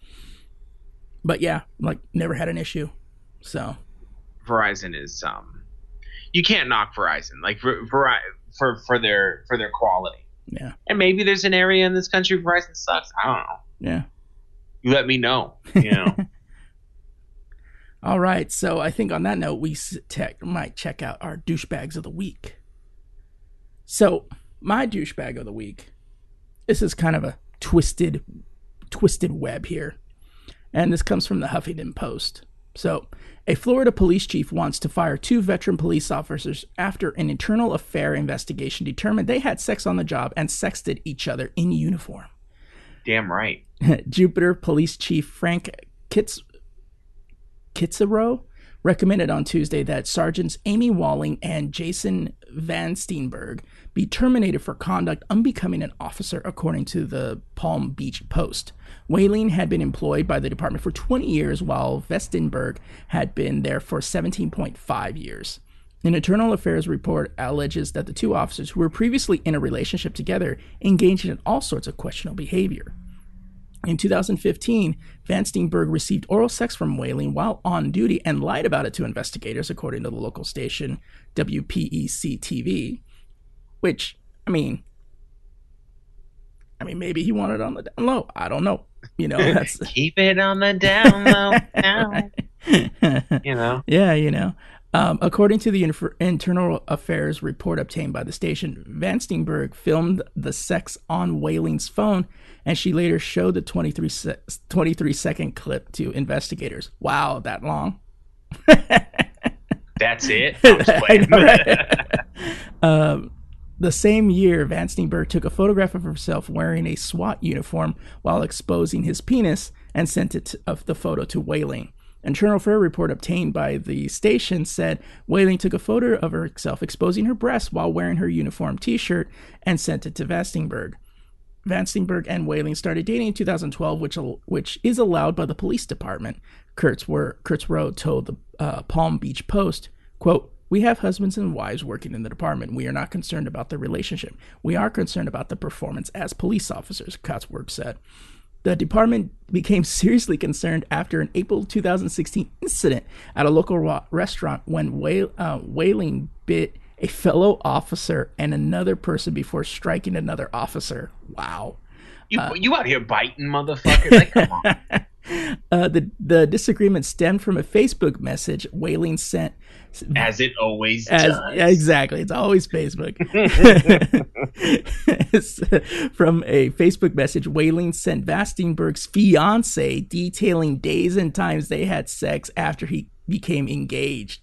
But yeah, like, never had an issue. So Verizon is um, you can't knock Verizon, like Ver- Ver- for for their for their quality. Yeah. And maybe there's an area in this country where Verizon sucks. I don't know. Yeah. You let me know. You know. All right. So I think on that note, we tech might check out our douchebags of the week. So my douchebag of the week. This is kind of a twisted, twisted web here, and this comes from the Huffington Post. So, a Florida police chief wants to fire two veteran police officers after an internal affair investigation determined they had sex on the job and sexted each other in uniform. Damn right. Jupiter Police Chief Frank Kitz- Kitzero recommended on Tuesday that Sergeants Amy Walling and Jason Van Steenberg be terminated for conduct unbecoming an officer, according to the Palm Beach Post. Walling had been employed by the department for twenty years, while Vestenberg had been there for seventeen point five years. An internal affairs report alleges that the two officers, who were previously in a relationship together, engaged in all sorts of questionable behavior. In two thousand fifteen, Van Steenberg received oral sex from Whaling while on duty and lied about it to investigators, according to the local station W P E C T V. Which, I mean, I mean, maybe he wanted it on the down low. I don't know. You know, that's... keep it on the down low. Down. Right. You know. Yeah, you know. Um, according to the inf- internal affairs report obtained by the station, Van Steenberg filmed the sex on Whaling's phone, and she later showed the twenty-three-second clip to investigators. Wow, that long? That's it? I'm just playing. I know, right? um, the same year, Van Steenberg took a photograph of herself wearing a SWAT uniform while exposing his penis and sent it to, of the photo to Whaling. An internal affair report obtained by the station said Whaling took a photo of herself exposing her breasts while wearing her uniform t-shirt and sent it to Vastenberg. Vastenberg and Whaling started dating in two thousand twelve, which which is allowed by the police department. Kurtz were, Kurtzrow told the uh, Palm Beach Post, quote, "We have husbands and wives working in the department. We are not concerned about their relationship. We are concerned about the performance as police officers," Kurtzrow said. The department became seriously concerned after an April two thousand sixteen incident at a local ra- restaurant when Whal- uh, Whaling bit a fellow officer and another person before striking another officer. Wow. You, uh, you out here biting, motherfucker. Like, come on. Uh, the, the disagreement stemmed from a Facebook message Whaling sent. As it always as, does. Exactly. It's always Facebook. From a Facebook message, Whaling sent Vastenberg's fiance detailing days and times they had sex after he became engaged.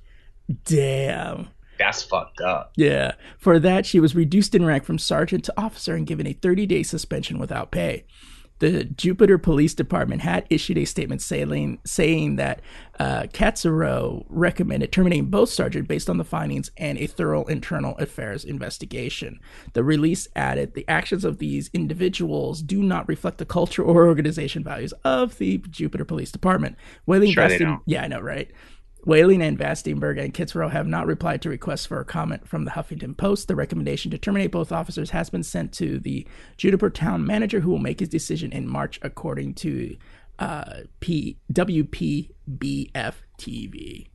Damn. That's fucked up. Yeah. For that, she was reduced in rank from sergeant to officer and given a thirty-day suspension without pay. The Jupiter Police Department had issued a statement saying, saying that uh, Katsuro recommended terminating both sergeants based on the findings and a thorough internal affairs investigation. The release added, "The actions of these individuals do not reflect the culture or organization values of the Jupiter Police Department." Whaling sure Vasten- they don't. Yeah, I know, right? Whaling and Vastenberg and Kitzrow have not replied to requests for a comment from the Huffington Post. The recommendation to terminate both officers has been sent to the Juniper Town manager, who will make his decision in March, according to uh, P- W P B F T V.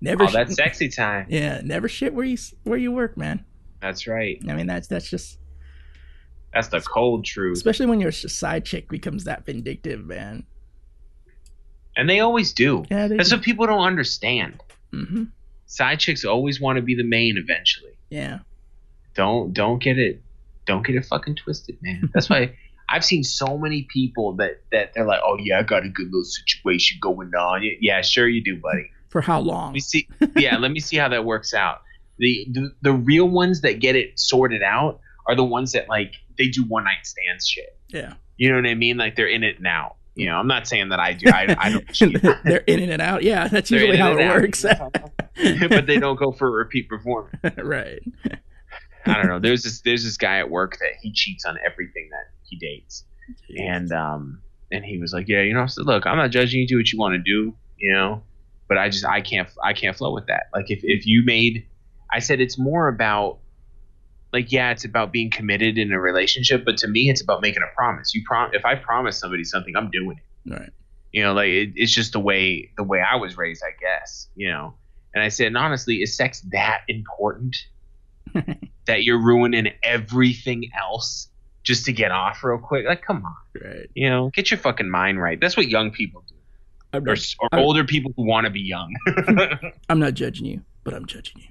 Never All sh- that sexy time. Yeah, never shit where you where you work, man. That's right. I mean, that's that's just that's the cold truth. Especially when your side chick becomes that vindictive, man. And they always do. Yeah, they That's do. What people don't understand. Mm-hmm. Side chicks always want to be the main eventually. Yeah. Don't don't get it, don't get it fucking twisted, man. That's why I've seen so many people that, that they're like, "Oh yeah, I got a good little situation going on." Yeah, sure you do, buddy. For how long? Let me see. Yeah, let me see how that works out. The, the the real ones that get it sorted out are the ones that, like, they do one night stands shit. Yeah. You know what I mean? Like, they're in it now. You know, I'm not saying that I do. I, I don't. Cheat. They're in and out. Yeah, that's They're usually how it out. Works. But they don't go for a repeat performance. Right. I don't know. There's this there's this guy at work that he cheats on everything that he dates, and um and he was like, yeah, you know, I said, look, I'm not judging you. Do what you want to do, you know, but I just I can't I can't flow with that. Like if if you made, I said it's more about like, yeah, it's about being committed in a relationship, but to me, it's about making a promise. You prom- if I promise somebody something, I'm doing it. Right. You know, like it, it's just the way the way I was raised, I guess. You know, and I said, and honestly, is sex that important that you're ruining everything else just to get off real quick? Like, come on. Right. You know, get your fucking mind right. That's what young people do, I'm or, or I'm, older people who want to be young. I'm not judging you, but I'm judging you.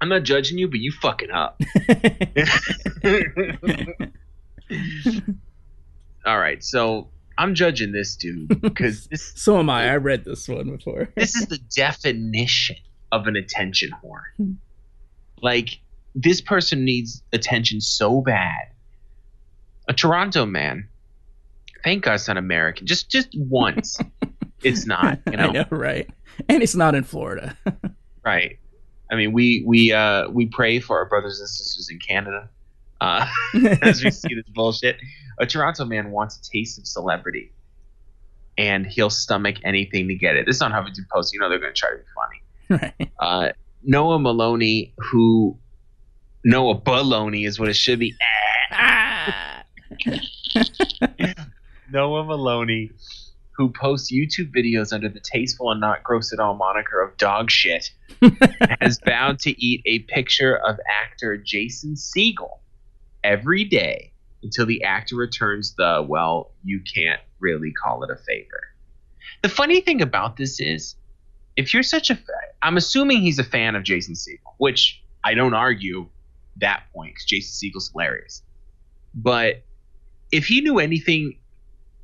I'm not judging you, but you fucking up. All right, so I'm judging this dude because this. So am I. I read this one before. This is the definition of an attention whore. Like, this person needs attention so bad. A Toronto man, thank us on American. Just, just once. It's not, you know? I know, right? And it's not in Florida. Right. I mean, we we uh, we pray for our brothers and sisters in Canada uh, as we see this bullshit. A Toronto man wants a taste of celebrity, and he'll stomach anything to get it. It's on Huffington Post. You know they're going to try to be funny. Right. Uh, Noah Maloney, who Noah Baloney is what it should be. Noah Maloney, who posts YouTube videos under the tasteful and not gross at all moniker of dog shit, has vowed to eat a picture of actor Jason Segel every day until the actor returns the, well, you can't really call it a favor. The funny thing about this is, if you're such a – I'm assuming he's a fan of Jason Segel, which I don't argue that point because Jason Segel's hilarious. But if he knew anything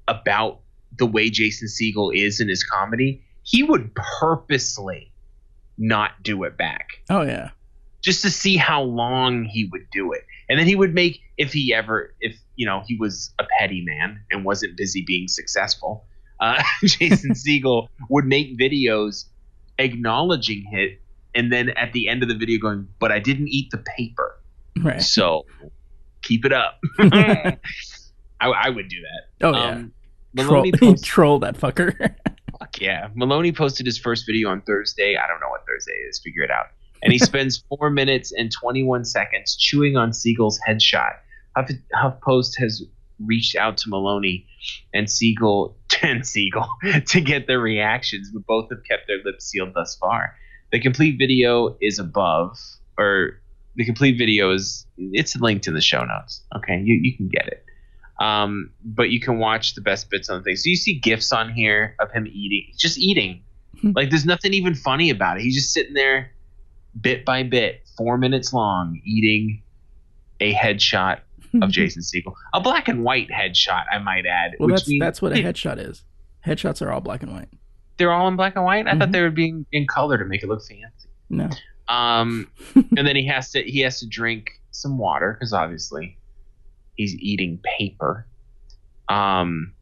about the way Jason Segel is in his comedy, he would purposely not do it back. Oh, yeah. Just to see how long he would do it. And then he would make, if he ever, if, you know, he was a petty man and wasn't busy being successful, uh, Jason Segel would make videos acknowledging it. And then at the end of the video going, but I didn't eat the paper. Right. So keep it up. I, I would do that. Oh, um, yeah. Maloney troll, posted, troll that fucker. Fuck yeah. Maloney posted his first video on Thursday. I don't know what Thursday is. Figure it out. And he spends four minutes and twenty-one seconds chewing on Segel's headshot. Huff, HuffPost has reached out to Maloney and Segel, and Segel to get their reactions, but both have kept their lips sealed thus far. The complete video is above, or the complete video is, it's linked in the show notes. Okay, you, you can get it. Um, but you can watch the best bits on the thing. So you see GIFs on here of him eating, just eating. Like, there's nothing even funny about it. He's just sitting there bit by bit, four minutes long, eating a headshot of Jason Segel. A black and white headshot, I might add. Well, which that's, means, that's what a headshot is. Headshots are all black and white. They're all in black and white? I mm-hmm. thought they would be in, in color to make it look fancy. No. Um, and then he has to he has to drink some water because obviously he's eating paper. Um,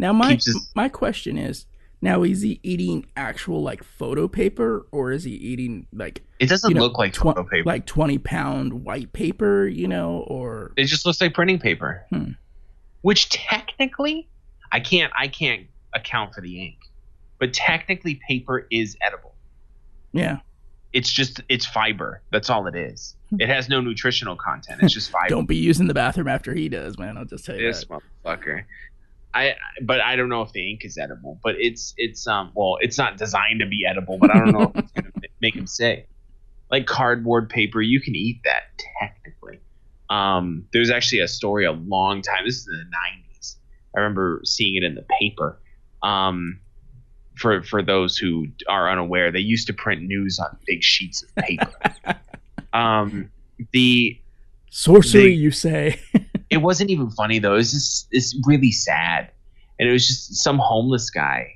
now, my his... my question is, now is he eating actual like photo paper, or is he eating like, it doesn't you know, look like tw- photo paper, like twenty pound white paper, you know, or it just looks like printing paper. Hmm. Which technically, I can't I can't account for the ink, but technically paper is edible. Yeah. It's just, it's fiber. That's all it is. It has no nutritional content. It's just fiber. Don't be using the bathroom after he does, man. I'll just tell you this that. motherfucker. I, but I don't know if the ink is edible. But it's, it's um, well, it's not designed to be edible. But I don't know if it's gonna make him sick. Like cardboard paper, you can eat that technically. Um, there's actually a story a long time. This is in the nineties. I remember seeing it in the paper. Um. For for those who are unaware, they used to print news on big sheets of paper. um, the sorcery, the, you say? It wasn't even funny though. It's just it's really sad, and it was just some homeless guy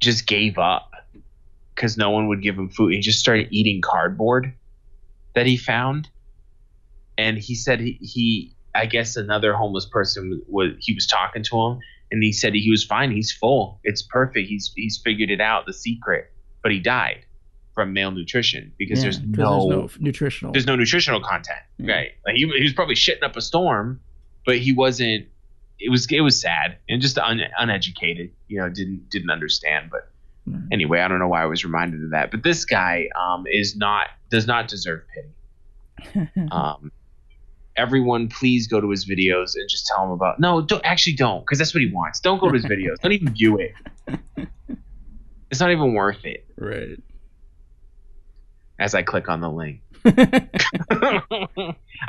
just gave up because no one would give him food. He just started eating cardboard that he found, and he said he, he I guess another homeless person was he was talking to him. And he said he was fine. He's full. It's perfect. He's he's figured it out, the secret. But he died from malnutrition because yeah, there's, no, there's no nutritional. There's no nutritional content, mm-hmm. right? Like he, he was probably shitting up a storm, but he wasn't. It was it was sad and just un, uneducated. You know, didn't didn't understand. But mm-hmm. anyway, I don't know why I was reminded of that. But this guy um, is not does not deserve pity. um, everyone, please go to his videos and just tell him about. No, don't actually don't, because that's what he wants. Don't go to his videos. Don't even view it. It's not even worth it. Right. As I click on the link, I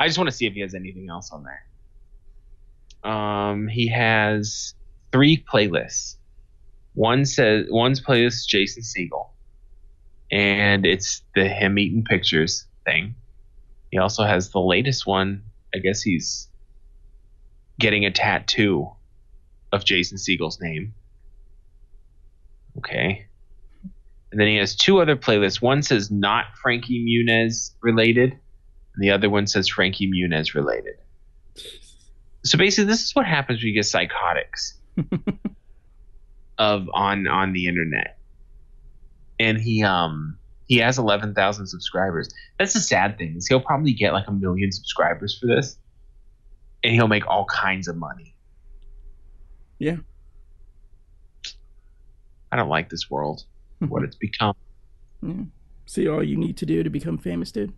just want to see if he has anything else on there. Um, he has three playlists. One says one's playlist is Jason Segel, and it's the him eating pictures thing. He also has the latest one. I guess he's getting a tattoo of Jason Segel's name. Okay. And then he has two other playlists. One says not Frankie Muniz related, and the other one says Frankie Muniz related. So basically, this is what happens when you get psychotics. Of on on the internet. And he um he has eleven thousand subscribers. That's the sad thing, is he'll probably get like a million subscribers for this, and he'll make all kinds of money. Yeah, I don't like this world, what it's become. Yeah. See, all you need to do to become famous, dude,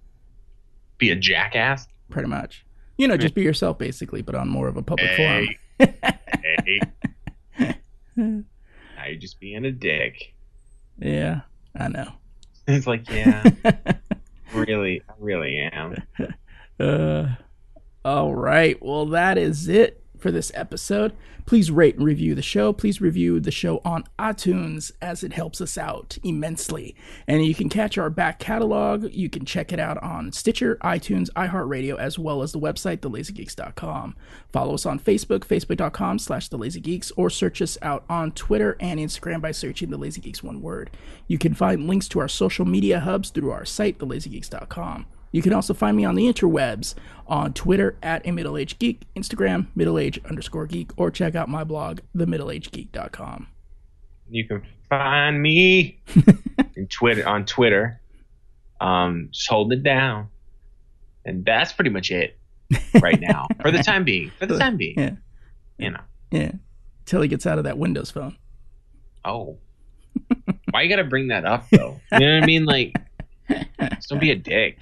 be a jackass, pretty much. You know, just be yourself, basically, but on more of a public hey. forum. hey. Now you're just being a dick. Yeah, I know. It's like, yeah, really, I really am. Uh, all right. Well, that is it for this episode. Please rate and review the show. Please review the show on iTunes, as it helps us out immensely. And you can catch our back catalog. You can check it out on Stitcher, iTunes, iHeartRadio, as well as the website, the lazy geeks dot com. Follow us on Facebook, facebook dot com slash the lazy geeks, or search us out on Twitter and Instagram by searching The Lazy Geeks, one word. You can find links to our social media hubs through our site, the lazy geeks dot com. You can also find me on the interwebs on Twitter at a middle aged geek, Instagram middleage underscore geek, or check out my blog, the middle aged geek dot com. You can find me in Twitter on Twitter, um, just holding it down, and that's pretty much it right now for the time being. For the time being, yeah, you know, yeah, till he gets out of that Windows Phone. Oh, why you gotta bring that up though? You know what I mean, like. Just don't be a dick.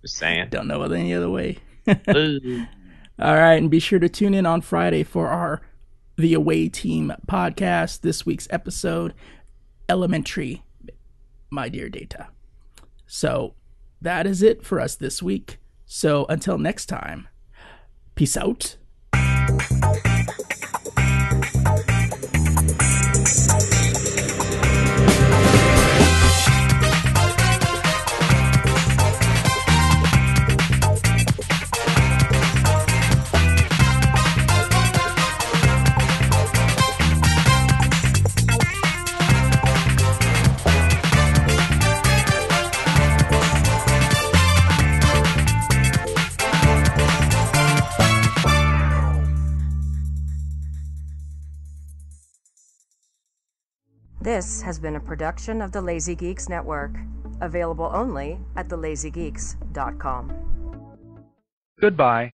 Just saying. Don't know about any other way. All right, and be sure to tune in on Friday for our The Away Team podcast. This week's episode, Elementary, My Dear Data. So that is it for us this week. So until next time, peace out. This has been a production of the Lazy Geeks Network, available only at the lazy geeks dot com. Goodbye.